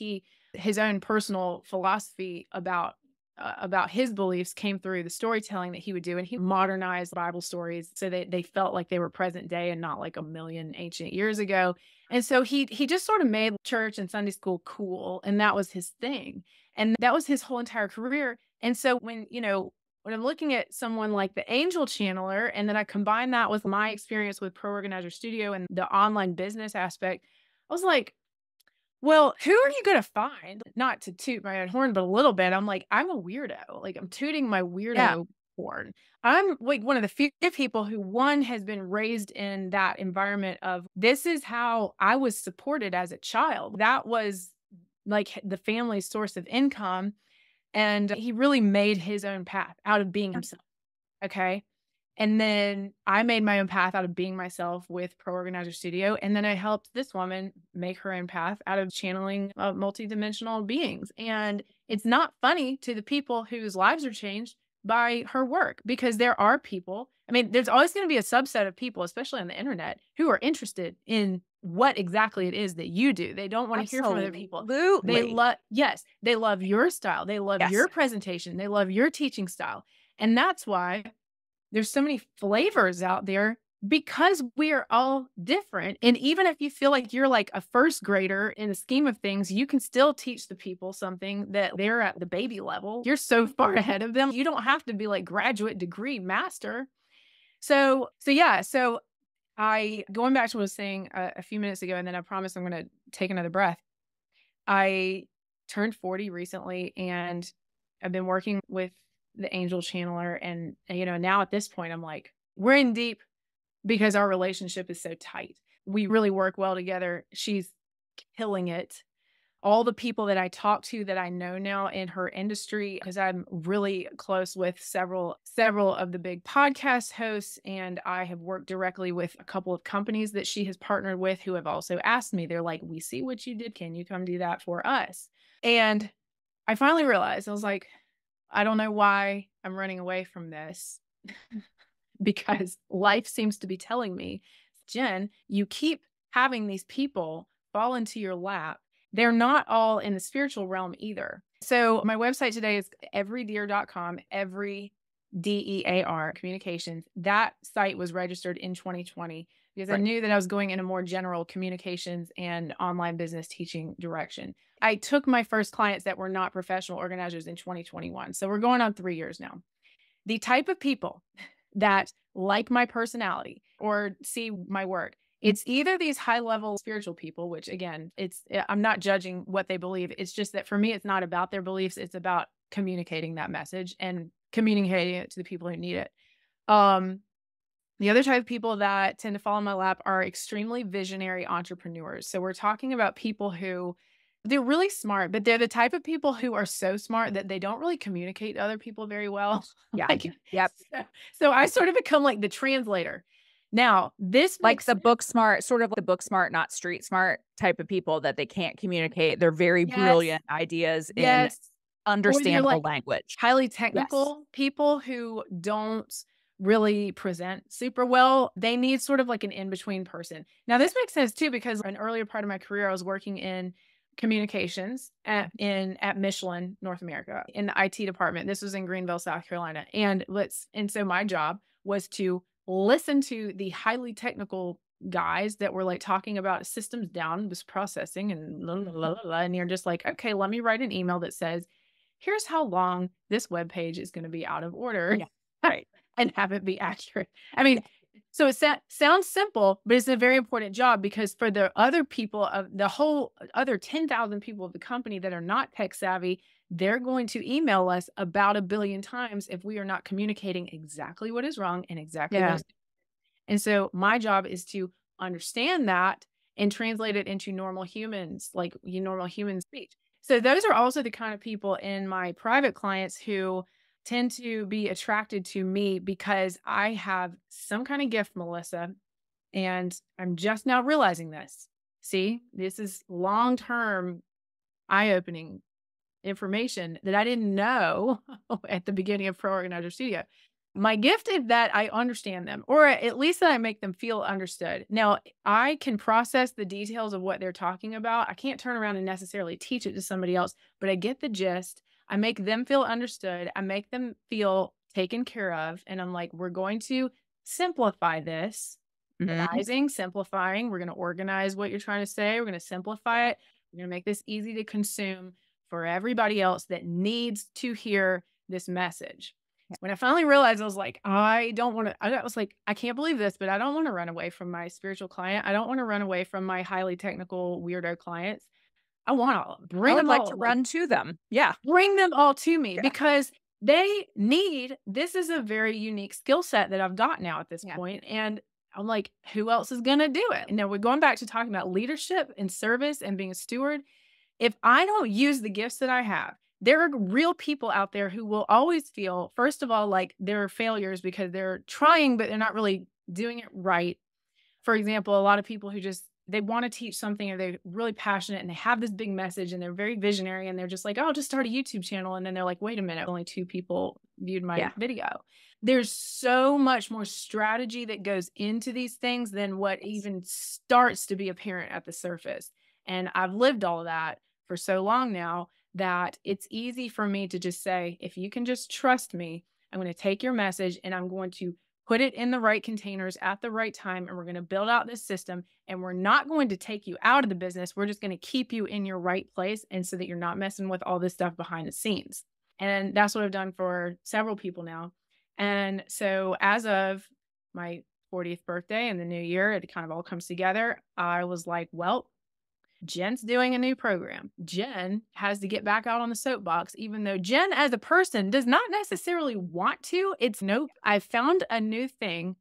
his own personal philosophy about about his beliefs came through the storytelling that he would do. And he modernized Bible stories so that they felt like they were present day and not like a million ancient years ago. And so he just sort of made church and Sunday school cool. And that was his thing. And that was his whole entire career. And so when, you know, when I'm looking at someone like the Angel Channeler, and then I combine that with my experience with Pro Organizer Studio and the online business aspect, I was like, well, who are you going to find? Not to toot my own horn, but a little bit. I'm like, I'm a weirdo. Like, I'm tooting my weirdo horn. I'm like one of the few people who, one, has been raised in that environment of this is how I was supported as a child. That was like the family's source of income. And he really made his own path out of being himself. Okay. And then I made my own path out of being myself with Pro Organizer Studio. And then I helped this woman make her own path out of channeling multidimensional beings. And it's not funny to the people whose lives are changed by her work, because there are people, I mean, there's always going to be a subset of people, especially on the internet, who are interested in what exactly it is that you do. They don't want to hear from other people. Absolutely. They love, yes, they love your style. They love your presentation. They love your teaching style. And that's why there's so many flavors out there, because we are all different. And even if you feel like you're like a first grader in the scheme of things, you can still teach the people something that they're at the baby level. You're so far ahead of them. You don't have to be like graduate degree master. So yeah. So going back to what I was saying a few minutes ago, and then I promise I'm going to take another breath. I turned 40 recently, and I've been working with the Angel Channeler. And, you know, now at this point, I'm like, we're in deep because our relationship is so tight. We really work well together. She's killing it. All the people that I talk to that I know now in her industry, because I'm really close with several of the big podcast hosts, and I have worked directly with a couple of companies that she has partnered with who have also asked me. They're like, we see what you did. Can you come do that for us? And I finally realized, I was like, I don't know why I'm running away from this, because life seems to be telling me, Jen, you keep having these people fall into your lap. They're not all in the spiritual realm either. So my website today is everydear.com, every DEAR communications. That site was registered in 2020 because I knew that I was going in a more general communications and online business teaching direction. I took my first clients that were not professional organizers in 2021. So we're going on 3 years now. The type of people that like my personality or see my work, it's either these high-level spiritual people, which again, I'm not judging what they believe. It's just that for me, it's not about their beliefs. It's about communicating that message and communicating it to the people who need it. The other type of people that tend to fall in my lap are extremely visionary entrepreneurs. So we're talking about people who, they're really smart, but they're the type of people who are so smart that they don't really communicate to other people very well. Yeah. Like, yep. So I sort of become like the translator. Now, this like the book smart, sort of like the book smart, not street smart type of people that they can't communicate. They're very brilliant ideas in understandable language. Highly technical people who don't really present super well. They need sort of like an in-between person. Now, this makes sense too, because an earlier part of my career, I was working in communications at Michelin, North America, in the IT department. This was in Greenville, South Carolina. And so my job was to listen to the highly technical guys that were like talking about systems down, this processing and blah, blah, blah, blah. And you're just like, okay, let me write an email that says, here's how long this web page is going to be out of order and have it be accurate. I mean, so it sounds simple, but it's a very important job, because for the other people of the whole other 10,000 people of the company that are not tech savvy, they're going to email us about 1 billion times if we are not communicating exactly what is wrong and exactly what is wrong. And so my job is to understand that and translate it into normal humans, like normal human speech. So those are also the kind of people in my private clients who tend to be attracted to me, because I have some kind of gift, Melissa, and I'm just now realizing this. See, this is long-term eye-opening information that I didn't know at the beginning of Pro Organizer Studio. My gift is that I understand them, or at least that I make them feel understood. Now, I can process the details of what they're talking about. I can't turn around and necessarily teach it to somebody else, but I get the gist. I make them feel understood. I make them feel taken care of. And I'm like, we're going to simplify this. Mm-hmm. Simplifying. We're going to organize what you're trying to say. We're going to simplify it. We're going to make this easy to consume for everybody else that needs to hear this message. Yeah. When I finally realized, I was like, I don't want to, I was like, I can't believe this, but I don't want to run away from my spiritual client. I don't want to run away from my highly technical weirdo clients. I want all of them. Bring them all. I would like to run to them. Yeah. Bring them all to me, yeah, because they need, this is a very unique skill set that I've got now at this yeah point. And I'm like, who else is going to do it? And now we're going back to talking about leadership and service and being a steward. If I don't use the gifts that I have, there are real people out there who will always feel, first of all, like they're failures because they're trying, but they're not really doing it right. For example, a lot of people who just, they want to teach something or they're really passionate and they have this big message and they're very visionary and they're just like, oh, I'll just start a YouTube channel. And then they're like, wait a minute, only 2 people viewed my yeah video. There's so much more strategy that goes into these things than what even starts to be apparent at the surface. And I've lived all of that for so long now that it's easy for me to just say, if you can just trust me, I'm going to take your message and I'm going to put it in the right containers at the right time. And we're going to build out this system and we're not going to take you out of the business. We're just going to keep you in your right place. And so that you're not messing with all this stuff behind the scenes. And that's what I've done for several people now. And so as of my 40th birthday and the new year, it kind of all comes together. I was like, well, Jen's doing a new program. Jen has to get back out on the soapbox, even though Jen as a person does not necessarily want to. It's nope. I found a new thing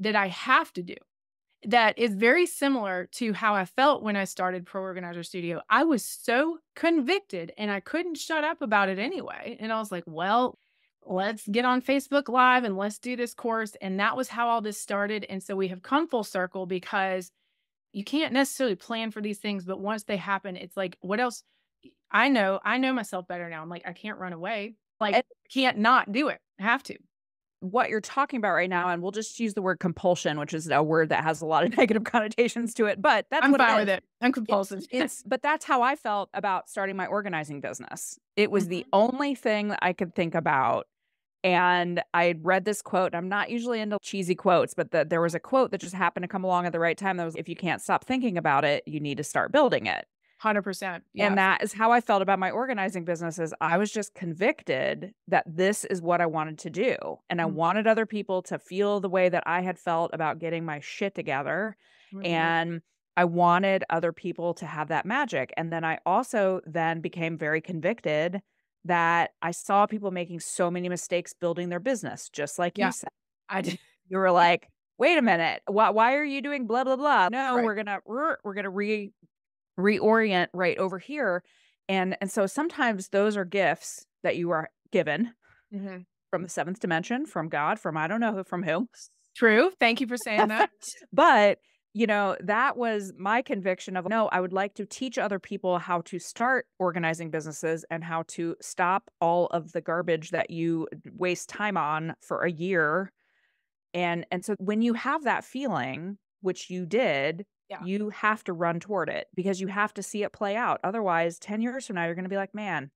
that I have to do that is very similar to how I felt when I started Pro Organizer Studio. I was so convicted and I couldn't shut up about it anyway. And I was like, well, let's get on Facebook Live and let's do this course. And that was how all this started. And so we have come full circle because you can't necessarily plan for these things, but once they happen, it's like, what else? I know myself better now. I'm like, I can't run away. Like, I can't not do it. I have to. What you're talking about right now, and we'll just use the word compulsion, which is a word that has a lot of negative connotations to it, but that's what I'm fine with it. I'm compulsive. But that's how I felt about starting my organizing business. It was the only thing that I could think about. And I had read this quote. I'm not usually into cheesy quotes, but there was a quote that just happened to come along at the right time. That was, if you can't stop thinking about it, you need to start building it. 100%. Yeah. And that is how I felt about my organizing business. Is I was just convicted that this is what I wanted to do. And I wanted other people to feel the way that I had felt about getting my shit together. Mm-hmm. And I wanted other people to have that magic. And then I also then became very convicted that I saw people making so many mistakes building their business, just like yeah you said. I did. You were like, wait a minute, why are you doing blah, blah, blah? No, right, we're gonna reorient right over here. And so sometimes those are gifts that you are given mm-hmm from the 7th dimension, from God, from I don't know who, from who. True. Thank you for saying that. But you know, that was my conviction of, no, I would like to teach other people how to start organizing businesses and how to stop all of the garbage that you waste time on for a year. And so when you have that feeling, which you did, yeah, you have to run toward it because you have to see it play out. Otherwise, 10 years from now, you're going to be like, man,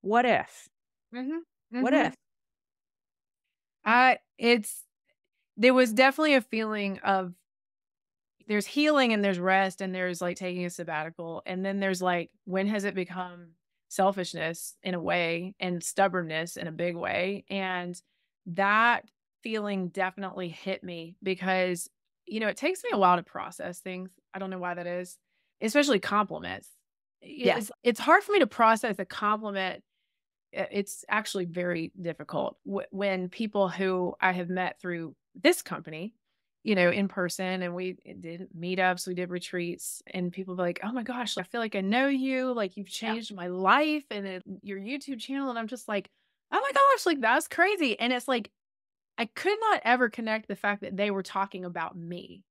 what if? Mm-hmm. Mm-hmm. What if? There was definitely a feeling of, there's healing and there's rest and there's like taking a sabbatical. And then there's like, when has it become selfishness in a way and stubbornness in a big way? And that feeling definitely hit me because, you know, it takes me a while to process things. I don't know why that is, especially compliments. Yes. It's hard for me to process a compliment. It's actually very difficult when people who I have met through this company, you know, in person, and we did meetups, we did retreats, and people were like, oh my gosh, I feel like I know you, like you've changed yeah my life and your YouTube channel. And I'm just like, oh my gosh, like that's crazy. And it's like, I could not ever connect the fact that they were talking about me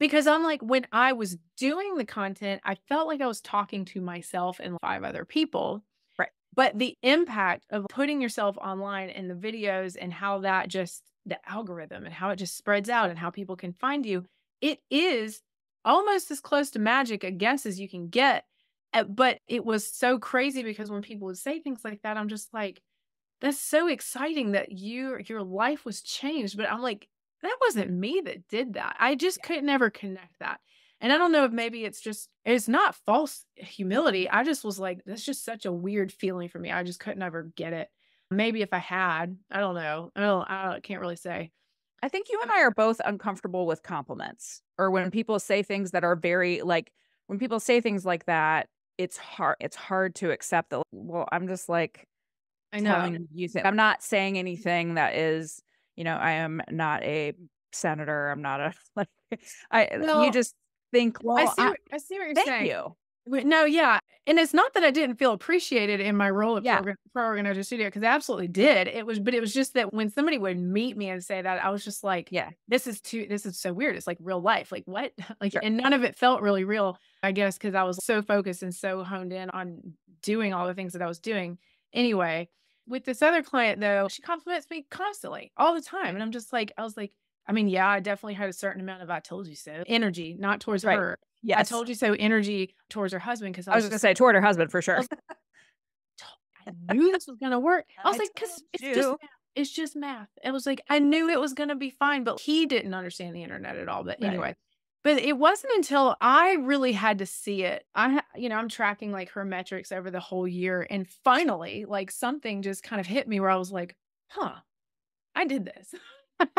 because I'm like, when I was doing the content, I felt like I was talking to myself and 5 other people. Right. But the impact of putting yourself online and the videos and how that just the algorithm and how it just spreads out and how people can find you, it is almost as close to magic, I guess, as you can get But it was so crazy because when people would say things like that, I'm just like, that's so exciting that your life was changed. But I'm like, that wasn't me that did that. I just could never connect that. And I don't know if maybe it's just, it's not false humility. I just was like, that's just such a weird feeling for me. I just could never get it. Maybe if I had, I don't know. I can't really say. I think you and I are both uncomfortable with compliments, or when people say things that are very like, when people say things like that, it's hard to accept that. Well, I'm just like, I know you think I'm not saying anything that is, you know, I am not a senator. I'm not a, like, you just think, well, I see what you're saying. Thank you. No, yeah. And it's not that I didn't feel appreciated in my role at Pro Organizer Studio, because I absolutely did. It was just that when somebody would meet me and say that, I was just like, yeah, this is so weird. It's like real life. Like what? Like, sure. And none of it felt really real, I guess, because I was so focused and so honed in on doing all the things that I was doing. Anyway, with this other client though, she compliments me constantly all the time. And I'm just like, I was like, I mean, yeah, I definitely had a certain amount of I told you so energy, not towards her. Yes. I told you so energy towards her husband. Because I was going to say toward her husband for sure. I knew this was going to work. I was like, because it's just math. It was like, I knew it was going to be fine, but he didn't understand the internet at all. But anyway, but it wasn't until I really had to see it. I'm tracking like her metrics over the whole year. And finally, like something just kind of hit me where I was like, huh, I did this.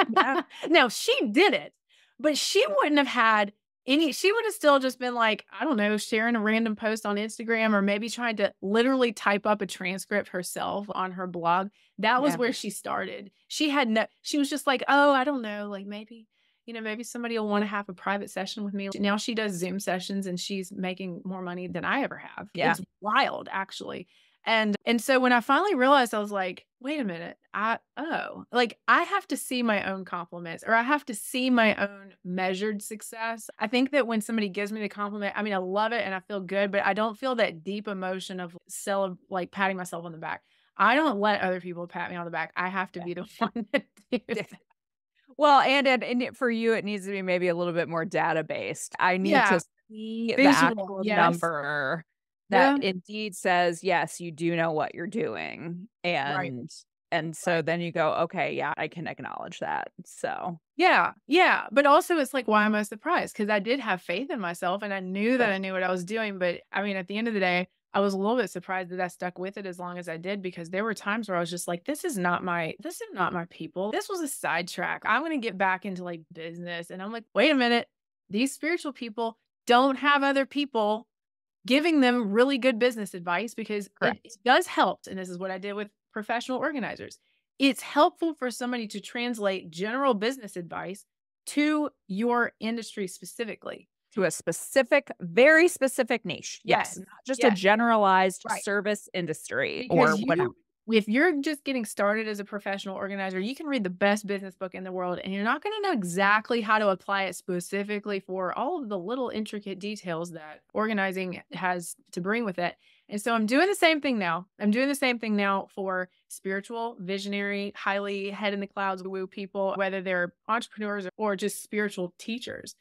Yeah. Now she did it, but she wouldn't have had she would have still just been like, I don't know, sharing a random post on Instagram, or maybe trying to literally type up a transcript herself on her blog. That was where she started. She was just like, oh, I don't know, like maybe somebody will want to have a private session with me. Now she does Zoom sessions and she's making more money than I ever have. Yeah. It's wild, actually. And so when I finally realized, I was like, wait a minute, I have to see my own compliments, or I have to see my own measured success. I think that when somebody gives me the compliment, I mean, I love it and I feel good, but I don't feel that deep emotion of like patting myself on the back. I don't let other people pat me on the back. I have to be the one that do that. Well, and for you, it needs to be maybe a little bit more data-based. I need to see the actual number. That indeed says, yes, you do know what you're doing. And, so then you go, okay, yeah, I can acknowledge that. So yeah. But also it's like, why am I surprised? Cause I did have faith in myself and I knew that I knew what I was doing. But I mean, at the end of the day, I was a little bit surprised that I stuck with it as long as I did, because there were times where I was just like, this is not my people. This was a sidetrack. I'm going to get back into like business. And I'm like, wait a minute, these spiritual people don't have other people giving them really good business advice, because it does help. And this is what I did with professional organizers. It's helpful for somebody to translate general business advice to your industry specifically. To a specific, very specific niche. Yes. Not just a generalized service industry or whatever. If you're just getting started as a professional organizer, you can read the best business book in the world and you're not going to know exactly how to apply it specifically for all of the little intricate details that organizing has to bring with it. And so I'm doing the same thing now. I'm doing the same thing now for spiritual, visionary, highly head in the clouds woo people, whether they're entrepreneurs or just spiritual teachers.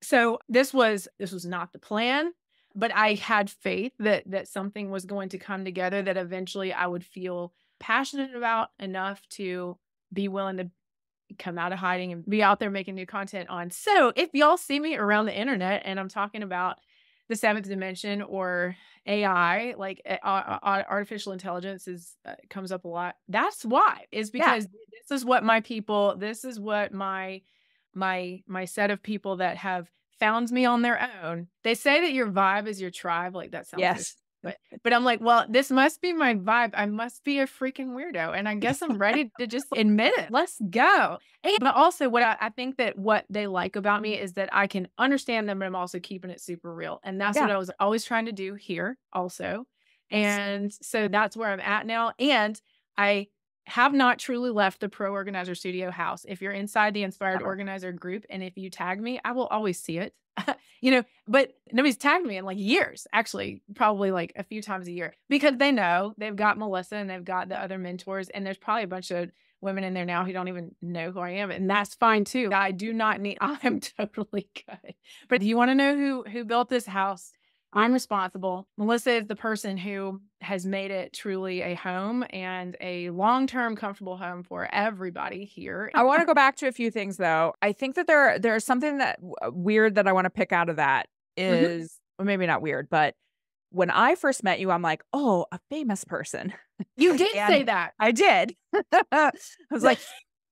So this was not the plan. But I had faith that something was going to come together that eventually I would feel passionate about enough to be willing to come out of hiding and be out there making new content on. So if y'all see me around the internet and I'm talking about the seventh dimension or AI, like artificial intelligence comes up a lot. That's why. It's because this is what my people, this is what my set of people that have found me on their own. They say that your vibe is your tribe. Like that sounds weird, but I'm like, well, this must be my vibe. I must be a freaking weirdo. And I guess I'm ready to just admit it. Let's go. But also what I think that what they like about me is that I can understand them, but I'm also keeping it super real. And that's what I was always trying to do here also. And so that's where I'm at now. And I have not truly left the Pro Organizer Studio house. If you're inside the Inspired Organizer group, and if you tag me, I will always see it, but nobody's tagged me in like years, actually, probably like a few times a year, because they know they've got Melissa and they've got the other mentors. And there's probably a bunch of women in there now who don't even know who I am. And that's fine too. I am totally good. But do you want to know who built this house? I'm responsible. Melissa is the person who has made it truly a home and a long-term comfortable home for everybody here. I want to go back to a few things, though. I think that there's something that weird that I want to pick out of that is, well, maybe not weird, but when I first met you, I'm like, oh, a famous person. You did say that. I did. I was like,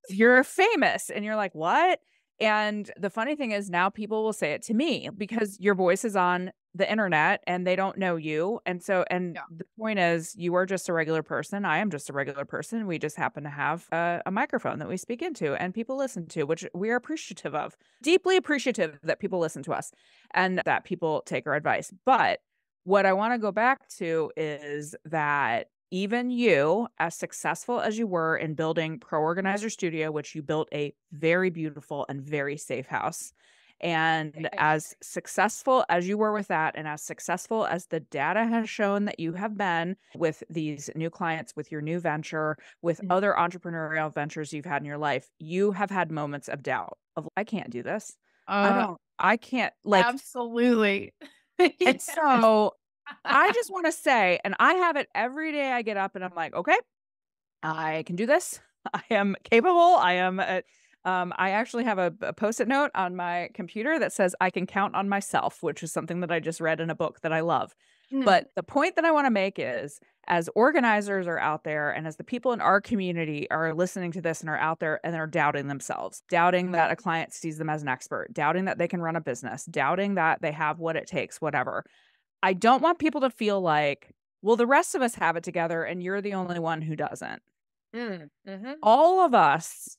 you're famous. And you're like, what? And the funny thing is now people will say it to me because your voice is on the internet and they don't know you. And so, the point is you are just a regular person. I am just a regular person. We just happen to have a microphone that we speak into and people listen to, which we are appreciative of, deeply appreciative that people listen to us and that people take our advice. But what I want to go back to is that even you, as successful as you were in building Pro Organizer Studio, which you built a very beautiful and very safe house, and as successful as you were with that, and as successful as the data has shown that you have been with these new clients, with your new venture, with other entrepreneurial ventures you've had in your life, you have had moments of doubt of, I can't do this. I can't, like, absolutely. And so I just want to say, and I have it every day I get up and I'm like, okay, I can do this. I am capable. I am. I actually have a post-it note on my computer that says I can count on myself, which is something that I just read in a book that I love. But the point that I want to make is, as organizers are out there and as the people in our community are listening to this and are out there and they're doubting themselves, doubting that a client sees them as an expert, doubting that they can run a business, doubting that they have what it takes, whatever. I don't want people to feel like, well, the rest of us have it together and you're the only one who doesn't. All of us,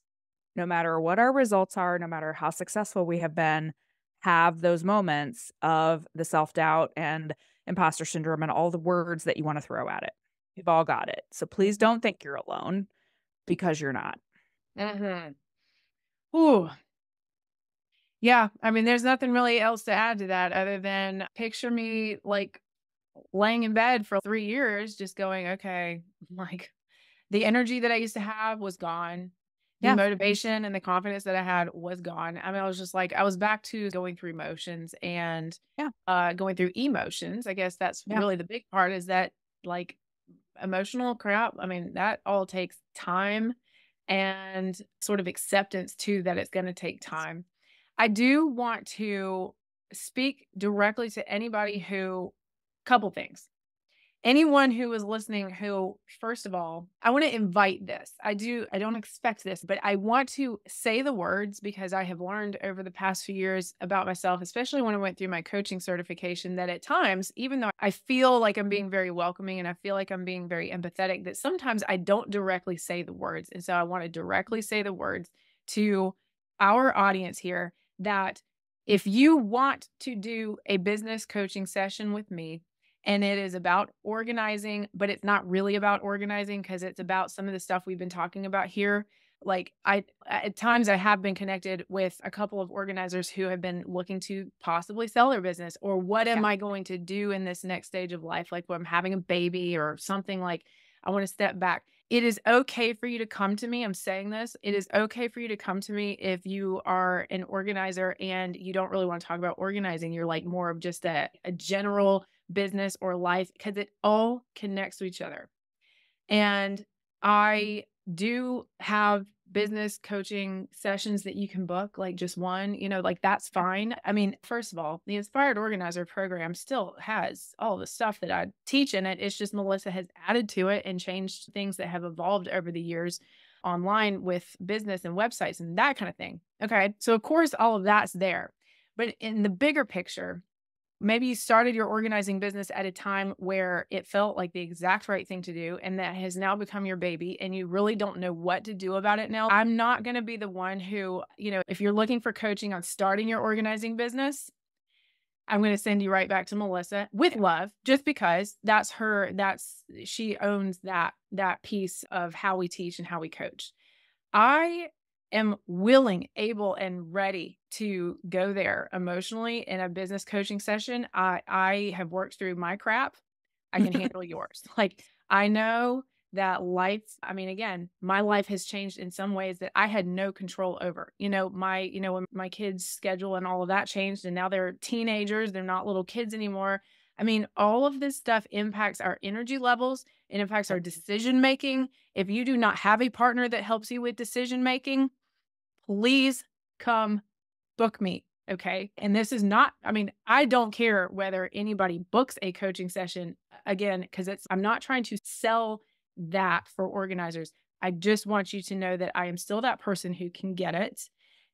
no matter what our results are, no matter how successful we have been, have those moments of the self-doubt and imposter syndrome and all the words that you want to throw at it. We've all got it. So please don't think you're alone, because you're not. Ooh. Yeah. I mean, there's nothing really else to add to that other than picture me like laying in bed for 3 years, just going, okay, like the energy that I used to have was gone. The motivation and the confidence that I had was gone. I mean, I was just like, I was back to going through motions and going through emotions. I guess that's really the big part, is that like emotional crap. I mean, that all takes time and sort of acceptance too, that it's going to take time. I do want to speak directly to anybody who, couple things. Anyone who is listening who, first of all, I want to invite this. I don't expect this, but I want to say the words, because I have learned over the past few years about myself, especially when I went through my coaching certification, that at times, even though I feel like I'm being very welcoming and I feel like I'm being very empathetic, that sometimes I don't directly say the words. And so I want to directly say the words to our audience here that if you want to do a business coaching session with me, and it is about organizing, but it's not really about organizing, because it's about some of the stuff we've been talking about here. Like at times I have been connected with a couple of organizers who have been looking to possibly sell their business, or what am I going to do in this next stage of life? Like when I'm having a baby or something, like I want to step back. It is okay for you to come to me. I'm saying this. It is okay for you to come to me if you are an organizer and you don't really want to talk about organizing. You're like more of just a general business or life, because it all connects to each other. And I do have business coaching sessions that you can book, like just one, you know, like that's fine. I mean, first of all, the Inspired Organizer program still has all the stuff that I teach in it. It's just Melissa has added to it and changed things that have evolved over the years online with business and websites and that kind of thing. Okay. So of course, all of that's there. But in the bigger picture, maybe you started your organizing business at a time where it felt like the exact right thing to do, and that has now become your baby and you really don't know what to do about it now. I'm not going to be the one who, you know, if you're looking for coaching on starting your organizing business, I'm going to send you right back to Melissa with love, just because that's her, she owns that piece of how we teach and how we coach. I am willing, able, and ready to go there emotionally in a business coaching session. I have worked through my crap. I can handle yours. Like, I know that life, I mean, again, my life has changed in some ways that I had no control over. You know, when my kids' schedule and all of that changed, and now they're teenagers, they're not little kids anymore. I mean, all of this stuff impacts our energy levels. It impacts our decision-making. If you do not have a partner that helps you with decision-making, please come book me, okay? And this is not, I mean, I don't care whether anybody books a coaching session, again, because I'm not trying to sell that for organizers. I just want you to know that I am still that person who can get it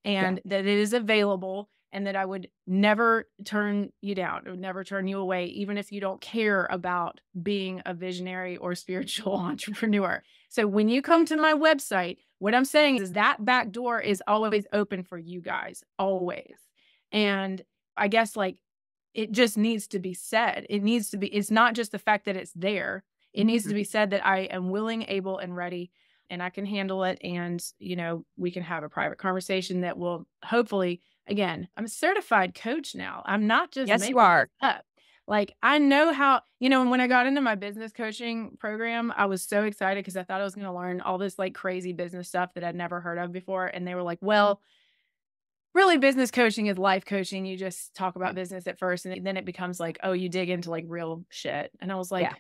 and that it is available and that I would never turn you down. I would never turn you away, even if you don't care about being a visionary or spiritual entrepreneur. So when you come to my website, what I'm saying is that back door is always open for you guys, always. And I guess like it just needs to be said. It needs to be, it's not just the fact that it's there. It needs to be said that I am willing, able, and ready, and I can handle it. And, you know, we can have a private conversation that will hopefully, again, I'm a certified coach now. I'm not just making this up. Like, I know how, you know, and when I got into my business coaching program, I was so excited because I thought I was going to learn all this like crazy business stuff that I'd never heard of before. And they were like, well, really business coaching is life coaching. You just talk about business at first and then it becomes like, oh, you dig into like real shit. And I was like,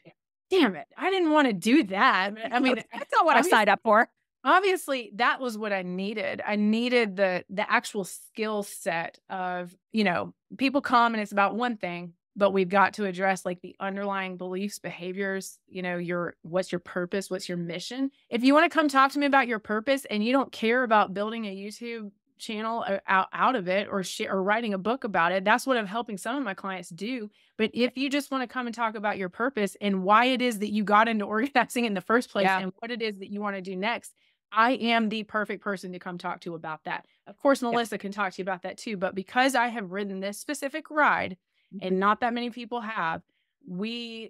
damn it. I didn't want to do that. I mean, that's not what I signed up for. Obviously, that was what I needed. I needed the actual skill set of, you know, people come and it's about one thing, but we've got to address like the underlying beliefs, behaviors, you know, what's your purpose? What's your mission? If you want to come talk to me about your purpose and you don't care about building a YouTube channel out of it or writing a book about it. That's what I'm helping some of my clients do. But if you just want to come and talk about your purpose and why it is that you got into organizing in the first place and what it is that you want to do next, I am the perfect person to come talk to about that. Of course, Melissa can talk to you about that too. But because I have ridden this specific ride and not that many people have, we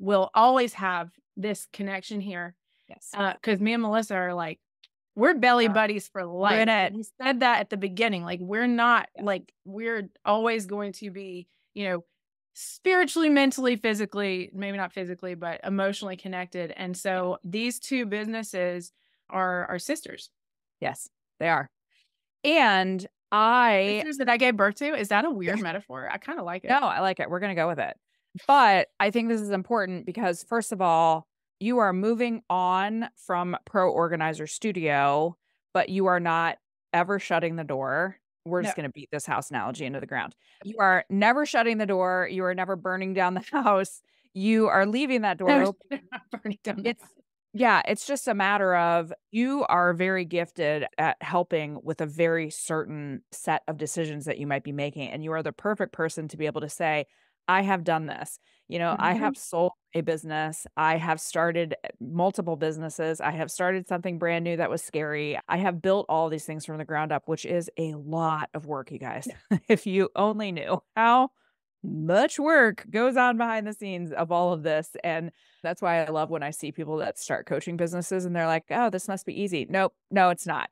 will always have this connection here. Yes. Because me and Melissa are like, we're belly buddies for life. We said that at the beginning. Like, we're not like, we're always going to be, you know, spiritually, mentally, physically, maybe not physically, but emotionally connected. And so these two businesses are our sisters. Yes, they are. And I... sisters that I gave birth to? Is that a weird metaphor? I kind of like it. No, I like it. We're going to go with it. But I think this is important because first of all, you are moving on from Pro Organizer Studio, but you are not ever shutting the door. We're just going to beat this house analogy into the ground. You are never shutting the door. You are never burning down the house. You are leaving that door open. Burning down the house. Yeah, it's just a matter of you are very gifted at helping with a very certain set of decisions that you might be making. And you are the perfect person to be able to say, I have done this. You know, I have sold a business. I have started multiple businesses. I have started something brand new that was scary. I have built all these things from the ground up, which is a lot of work, you guys. If you only knew how much work goes on behind the scenes of all of this. And that's why I love when I see people that start coaching businesses and they're like, oh, this must be easy. Nope. No, it's not.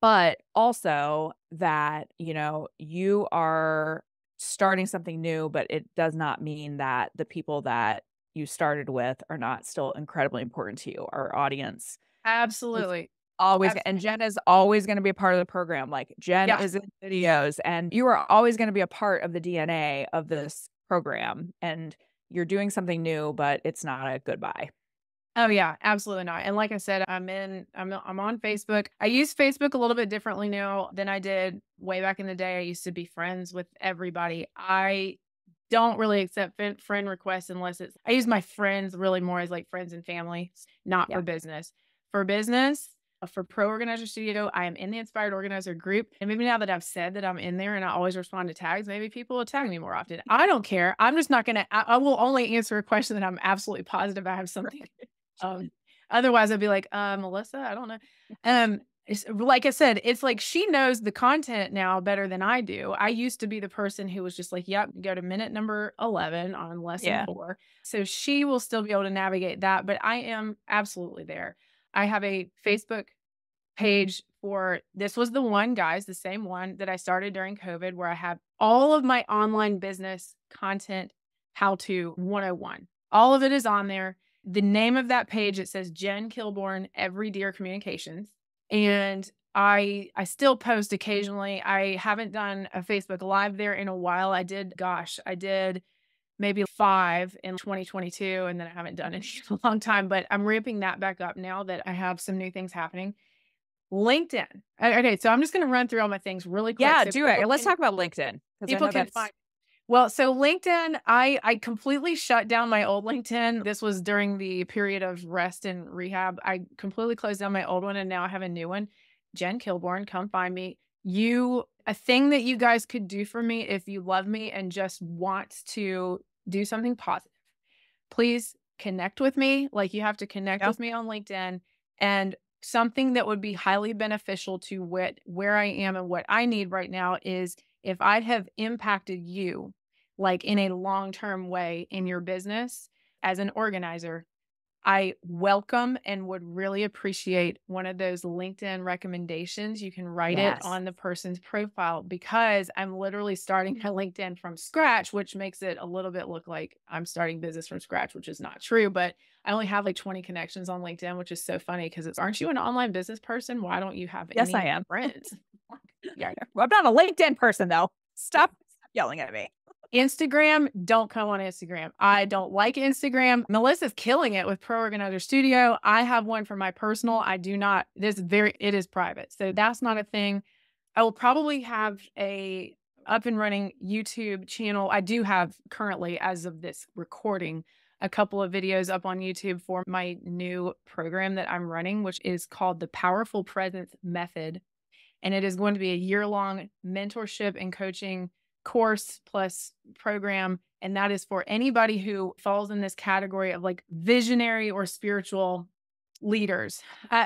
But also that, you know, you are starting something new, but it does not mean that the people that you started with are not still incredibly important to you. Our audience. Absolutely. Always. Absolutely. And Jen is always going to be a part of the program. Like Jen is in videos and you are always going to be a part of the DNA of this program and you're doing something new, but it's not a goodbye. Oh yeah, absolutely not. And like I said, I'm on Facebook. I use Facebook a little bit differently now than I did way back in the day. I used to be friends with everybody. I don't really accept friend requests unless it's, I use my friends really more as like friends and family, not for business. For business, for Pro Organizer Studio, I am in the Inspired Organizer group. And maybe now that I've said that I'm in there and I always respond to tags, maybe people will tag me more often. I don't care. I'm just not going to, I will only answer a question that I'm absolutely positive I have something. Otherwise I'd be like, Melissa, I don't know. Like I said, it's like, she knows the content now better than I do. I used to be the person who was just like, yep, go to minute number 11 on lesson 4. So she will still be able to navigate that, but I am absolutely there. I have a Facebook page for, this was the one, guys, the same one that I started during COVID where I have all of my online business content, how to 101. All of it is on there. The name of that page, it says Jen Kilbourne, Every Dear Communications. And I still post occasionally. I haven't done a Facebook Live there in a while. I did, gosh, I did maybe 5 in 2022, and then I haven't done any in a long time, but I'm ramping that back up now that I have some new things happening. LinkedIn. Okay, so I'm just going to run through all my things really quick. Yeah, so do it. Let's talk about LinkedIn. People can find. Well, so LinkedIn, I completely shut down my old LinkedIn. This was during the period of rest and rehab. I completely closed down my old one, and now I have a new one. Jen Kilbourne, come find me. A thing that you guys could do for me if you love me and just want to do something positive, please connect with me. Like, you have to connect with me on LinkedIn, and something that would be highly beneficial to where I am and what I need right now is if I'd have impacted you like in a long-term way in your business as an organizer, I welcome and would really appreciate one of those LinkedIn recommendations. You can write it on the person's profile, because I'm literally starting my LinkedIn from scratch, which makes it a little bit look like I'm starting business from scratch, which is not true. But I only have like 20 connections on LinkedIn, which is so funny because it's, aren't you an online business person? Why don't you have any friends? Yeah, well, I'm not a LinkedIn person though. Stop yelling at me. Instagram, don't come on Instagram. I don't like Instagram. Melissa's killing it with Pro Organizer Studio. I have one for my personal. I do not, it is private. So that's not a thing. I will probably have a up and running YouTube channel. I do have currently, as of this recording, a couple of videos up on YouTube for my new program that I'm running, which is called the Powerful Presence Method. And it is going to be a year-long mentorship and coaching course plus program. And that is for anybody who falls in this category of like visionary or spiritual leaders.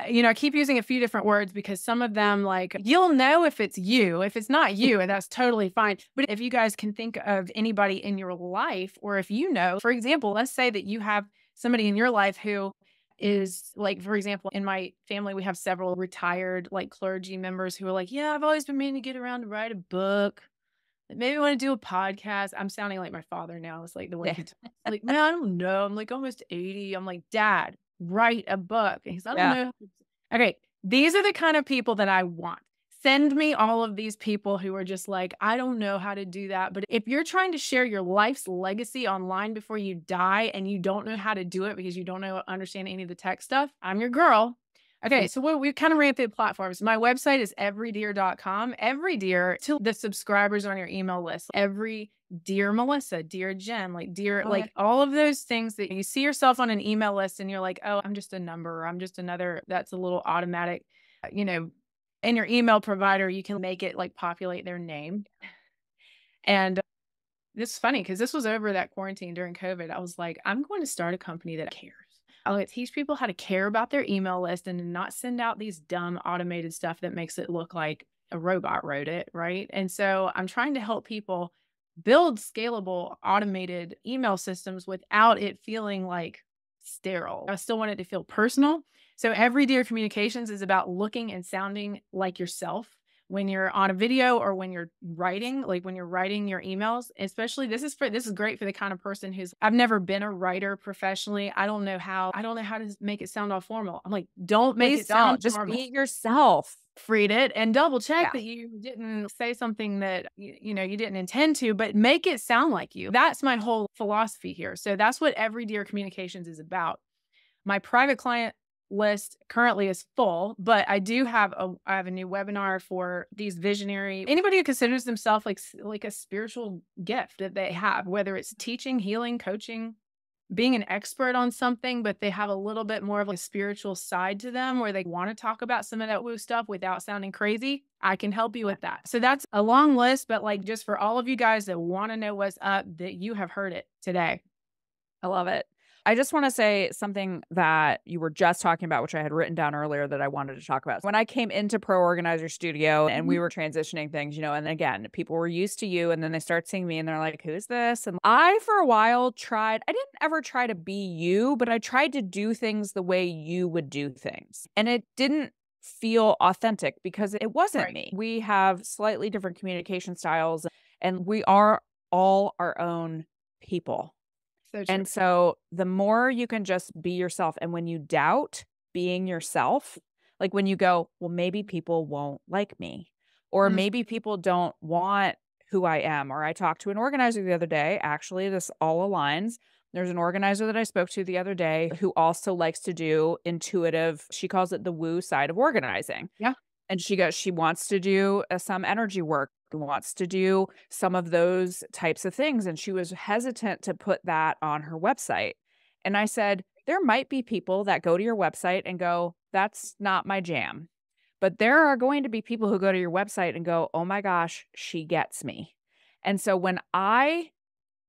You know, I keep using a few different words because some of them, like, you'll know if it's you, if it's not you, and that's totally fine. But if you guys can think of anybody in your life, or if you know, for example, let's say that you have somebody in your life who is like, for example, in my family, we have several retired like clergy members who are like, yeah, I've always been meaning to get around to write a book. Maybe I want to do a podcast. I'm sounding like my father now. It's like the way he talks. Like, man, I don't know. I'm like almost 80. I'm like, Dad, write a book. And he's like, I don't know. Okay. These are the kind of people that I want. Send me all of these people who are just like, I don't know how to do that. But if you're trying to share your life's legacy online before you die and you don't know how to do it because you don't know, understand any of the tech stuff, I'm your girl. Okay, so we kind of ran through the platforms. My website is everydear.com. Every Dear, to the subscribers on your email list. Every Dear Melissa, Dear Jen, like Dear, like all of those things that you see yourself on an email list and you're like, oh, I'm just a number. I'm just another, that's a little automatic, you know, in your email provider, you can make it like populate their name. And this is funny because this was over that quarantine during COVID. I was like, I'm going to start a company that cares. I'm going to teach people how to care about their email list and not send out these dumb automated stuff that makes it look like a robot wrote it, right? And so I'm trying to help people build scalable automated email systems without it feeling like sterile. I still want it to feel personal. So Every Dear Communications is about looking and sounding like yourself when you're on a video or when you're writing, like when you're writing your emails, especially this is great for the kind of person who's, I've never been a writer professionally. I don't know how to make it sound all formal. I'm like, don't make it sound formal. Just be yourself. Read it and double check that you didn't say something that, you know, you didn't intend to, but make it sound like you. That's my whole philosophy here. So that's what Every Dear Communications is about. My private client list currently is full, but I do have I have a new webinar for these visionary, anybody who considers themselves like a spiritual gift that they have, whether it's teaching, healing, coaching, being an expert on something, but they have a little bit more of a spiritual side to them where they want to talk about some of that woo stuff without sounding crazy. I can help you with that. So that's a long list, but like just for all of you guys that want to know what's up, that you have heard it today. I love it. I just want to say something that you were just talking about, which I had written down earlier that I wanted to talk about. When I came into Pro Organizer Studio and we were transitioning things, you know, and again, people were used to you and then they start seeing me and they're like, who's this? And I, for a while, I didn't ever try to be you, but I tried to do things the way you would do things. And it didn't feel authentic because it wasn't me. We have slightly different communication styles and we are all our own people. So and so the more you can just be yourself, and when you doubt being yourself, like when you go, well, maybe people won't like me, or maybe people don't want who I am. Or I talked to an organizer the other day. Actually, this all aligns. There's an organizer that I spoke to the other day who also likes to do intuitive, she calls it the woo side of organizing. Yeah. And she goes, she wants to do some energy work, wants to do some of those types of things. And she was hesitant to put that on her website. And I said, there might be people that go to your website and go, that's not my jam. But there are going to be people who go to your website and go, oh my gosh, she gets me. And so when I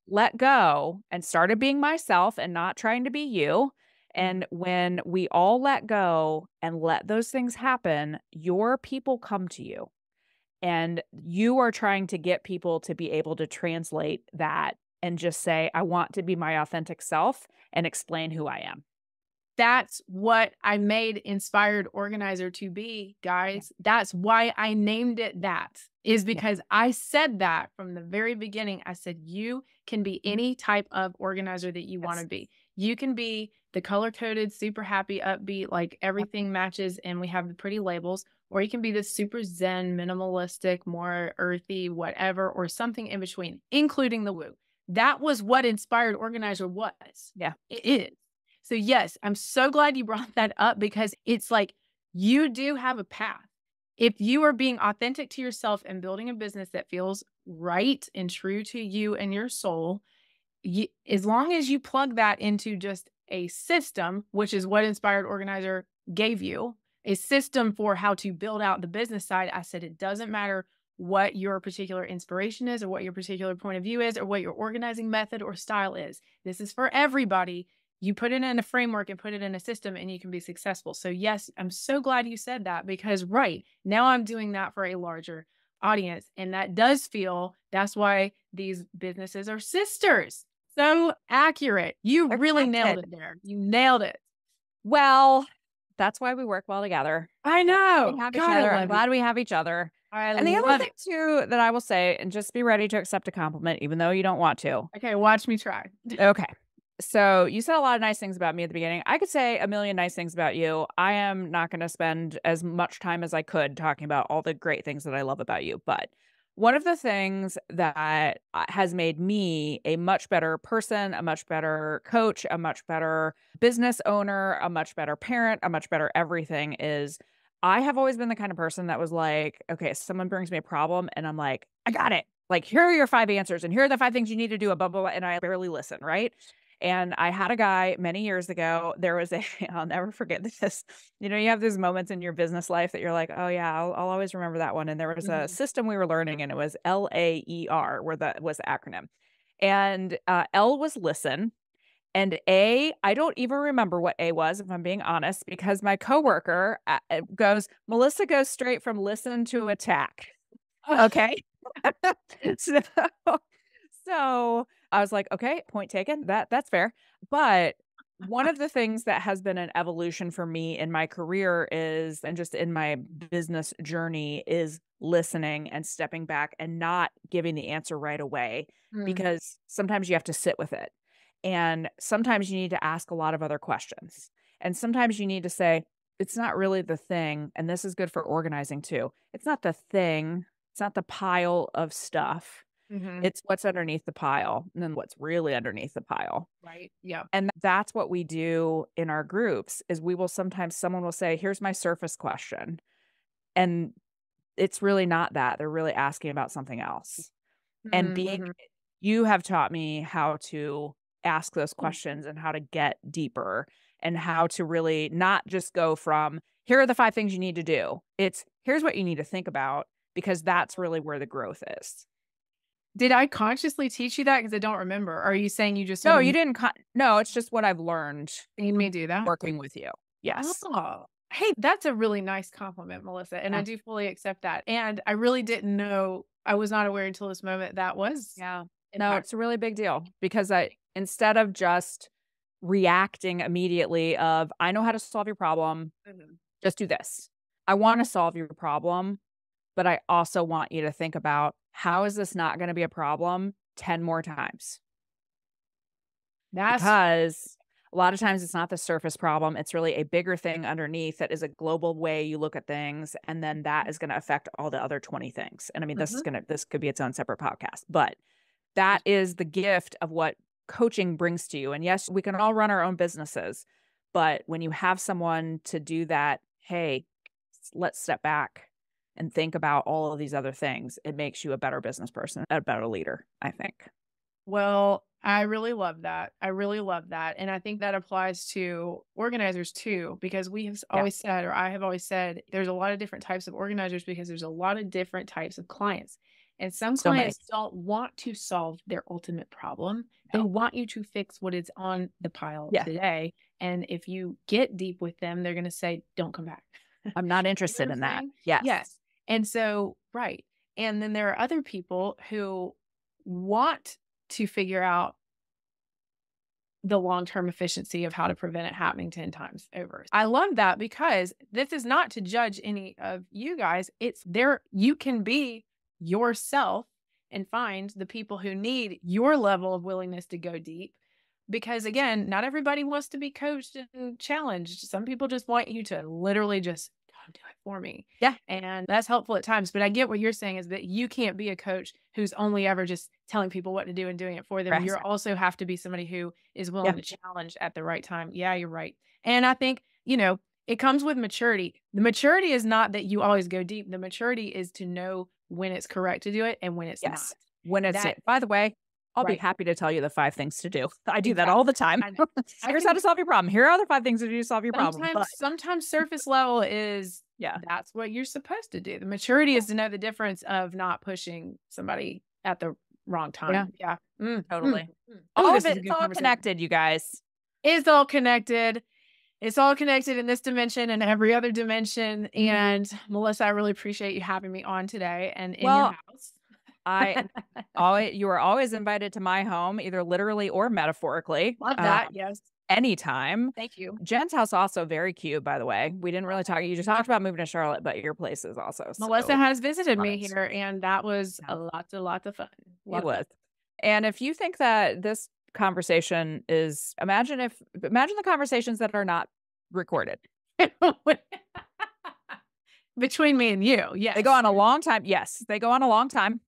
let go and started being myself and not trying to be you, and when we all let go and let those things happen, your people come to you. And you are trying to get people to be able to translate that and just say, I want to be my authentic self and explain who I am. That's what I made Inspired Organizer to be, guys. Yeah. That's why I named it that, is because I said that from the very beginning. I said, you can be any type of organizer that you want to be. You can be the color-coded, super happy, upbeat, like everything matches and we have the pretty labels, or you can be the super zen, minimalistic, more earthy, whatever, or something in between, including the woo. That was what Inspired Organizer was. Yeah. It is. So yes, I'm so glad you brought that up, because it's like, you do have a path. If you are being authentic to yourself and building a business that feels right and true to you and your soul, as long as you plug that into just a system, which is what Inspired Organizer gave you, a system for how to build out the business side. I said, it doesn't matter what your particular inspiration is or what your particular point of view is or what your organizing method or style is. This is for everybody. You put it in a framework and put it in a system and you can be successful. So yes, I'm so glad you said that, because right now I'm doing that for a larger audience. And that does feel, that's why these businesses are sisters. So accurate. You really nailed it there. You nailed it. Well, that's why we work well together. I know. We have each other. I'm glad we have each other. And the other thing too that I will say, and just be ready to accept a compliment, even though you don't want to. Okay. Watch me try. Okay. So you said a lot of nice things about me at the beginning. I could say a million nice things about you. I am not going to spend as much time as I could talking about all the great things that I love about you. But one of the things that has made me a much better person, a much better coach, a much better business owner, a much better parent, a much better everything is I have always been the kind of person that was like, okay, someone brings me a problem and I'm like, I got it. Like, here are your 5 answers and here are the 5 things you need to do, blah, blah, blah. And I barely listen, right? And I had a guy many years ago, there was a, I'll never forget this, you know, you have those moments in your business life that you're like, oh yeah, I'll always remember that one. And there was a system we were learning and it was LAER, where that was the acronym. And L was listen. And A, I don't even remember what A was, if I'm being honest, because my coworker goes, Melissa goes straight from listen to attack. Okay. So I was like, okay, point taken. That's fair. But one of the things that has been an evolution for me in my career is, and just in my business journey, is listening and stepping back and not giving the answer right away, because sometimes you have to sit with it. And sometimes you need to ask a lot of other questions. And sometimes you need to say, it's not really the thing. And this is good for organizing too. It's not the thing. It's not the pile of stuff. It's what's underneath the pile and then what's really underneath the pile. Right. Yeah. And that's what we do in our groups is we will sometimes, someone will say, here's my surface question. And it's really not that. They're really asking about something else. And you have taught me how to ask those questions and how to get deeper and how to really not just go from, here are the 5 things you need to do. It's here's what you need to think about, because that's really where the growth is. Did I consciously teach you that? Because I don't remember. Are you saying you just... No, you didn't. No, it's just what I've learned. You made me do that? Working with you. Yes. Oh, hey, that's a really nice compliment, Melissa. And I do fully accept that. And I really didn't know. I was not aware until this moment that was... Yeah. No, it's a really big deal, because instead of just reacting immediately of, I know how to solve your problem, just do this. I want to solve your problem, but I also want you to think about, how is this not going to be a problem 10 more times? Because A lot of times it's not the surface problem. It's really a bigger thing underneath that is a global way you look at things. And then that is going to affect all the other 20 things. And I mean, this could be its own separate podcast, but that is the gift of what coaching brings to you. And yes, we can all run our own businesses, but when you have someone to do that, hey, let's step back and think about all of these other things. It makes you a better business person, a better leader, I think. Well, I really love that. I really love that. And I think that applies to organizers too, because we have always said, or I have always said, there's a lot of different types of organizers because there's a lot of different types of clients. And some clients don't want to solve their ultimate problem. No. They want you to fix what is on the pile today. And if you get deep with them, they're going to say, don't come back. I'm not interested in that. Yes. Yes. And so, right. And then there are other people who want to figure out the long-term efficiency of how to prevent it happening 10 times over. I love that because this is not to judge any of you guys. It's there. You can be yourself and find the people who need your level of willingness to go deep. Because again, not everybody wants to be coached and challenged. Some people just want you to literally just do it for me. Yeah. And that's helpful at times. But I get what you're saying is that you can't be a coach who's only ever just telling people what to do and doing it for them. Right. You also have to be somebody who is willing to challenge at the right time. Yeah, you're right. And I think, you know, it comes with maturity. The maturity is not that you always go deep. The maturity is to know when it's correct to do it and when it's not. When it's that, by the way, I'll be happy to tell you the 5 things to do. I do that all the time. Here's how to solve your problem. Here are the 5 things to do to solve your problem. But sometimes surface level is, that's what you're supposed to do. The maturity is to know the difference of not pushing somebody at the wrong time. Yeah. Totally. All of it's all connected, you guys. It's all connected. It's all connected in this dimension and every other dimension. And Melissa, I really appreciate you having me on today and in your house. You are always invited to my home, either literally or metaphorically. Love that. Yes. Anytime. Thank you. Jen's house also very cute, by the way. We didn't really talk. You just talked about moving to Charlotte, but your place is also. Melissa has visited me here and that was a lot of fun. It was. And if you think that this conversation is, imagine the conversations that are not recorded. Between me and you. Yes. They go on a long time. Yes. They go on a long time.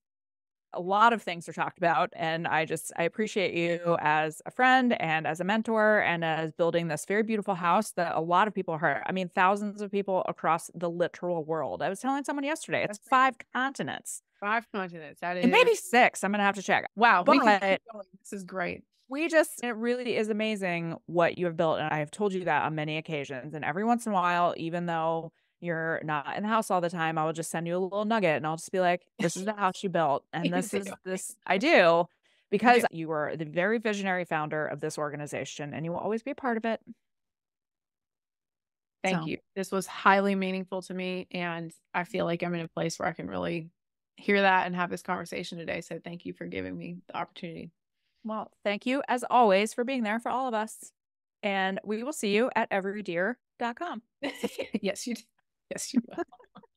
A lot of things are talked about. And I appreciate you as a friend and as a mentor and as building this very beautiful house that a lot of people heard. I mean, thousands of people across the literal world. I was telling someone yesterday, it's 5 continents. 5 continents. That is. And maybe 6. I'm going to have to check. Wow. But this is great. It really is amazing what you have built. And I have told you that on many occasions. And every once in a while, even though you're not in the house all the time, I will just send you a little nugget and I'll just be like, this is the house you built. And this is this I do because you were the very visionary founder of this organization and you will always be a part of it. Thank you. This was highly meaningful to me. And I feel like I'm in a place where I can really hear that and have this conversation today. So thank you for giving me the opportunity. Well, thank you as always for being there for all of us. And we will see you at everydear.com. Yes, you do. Yes, you will.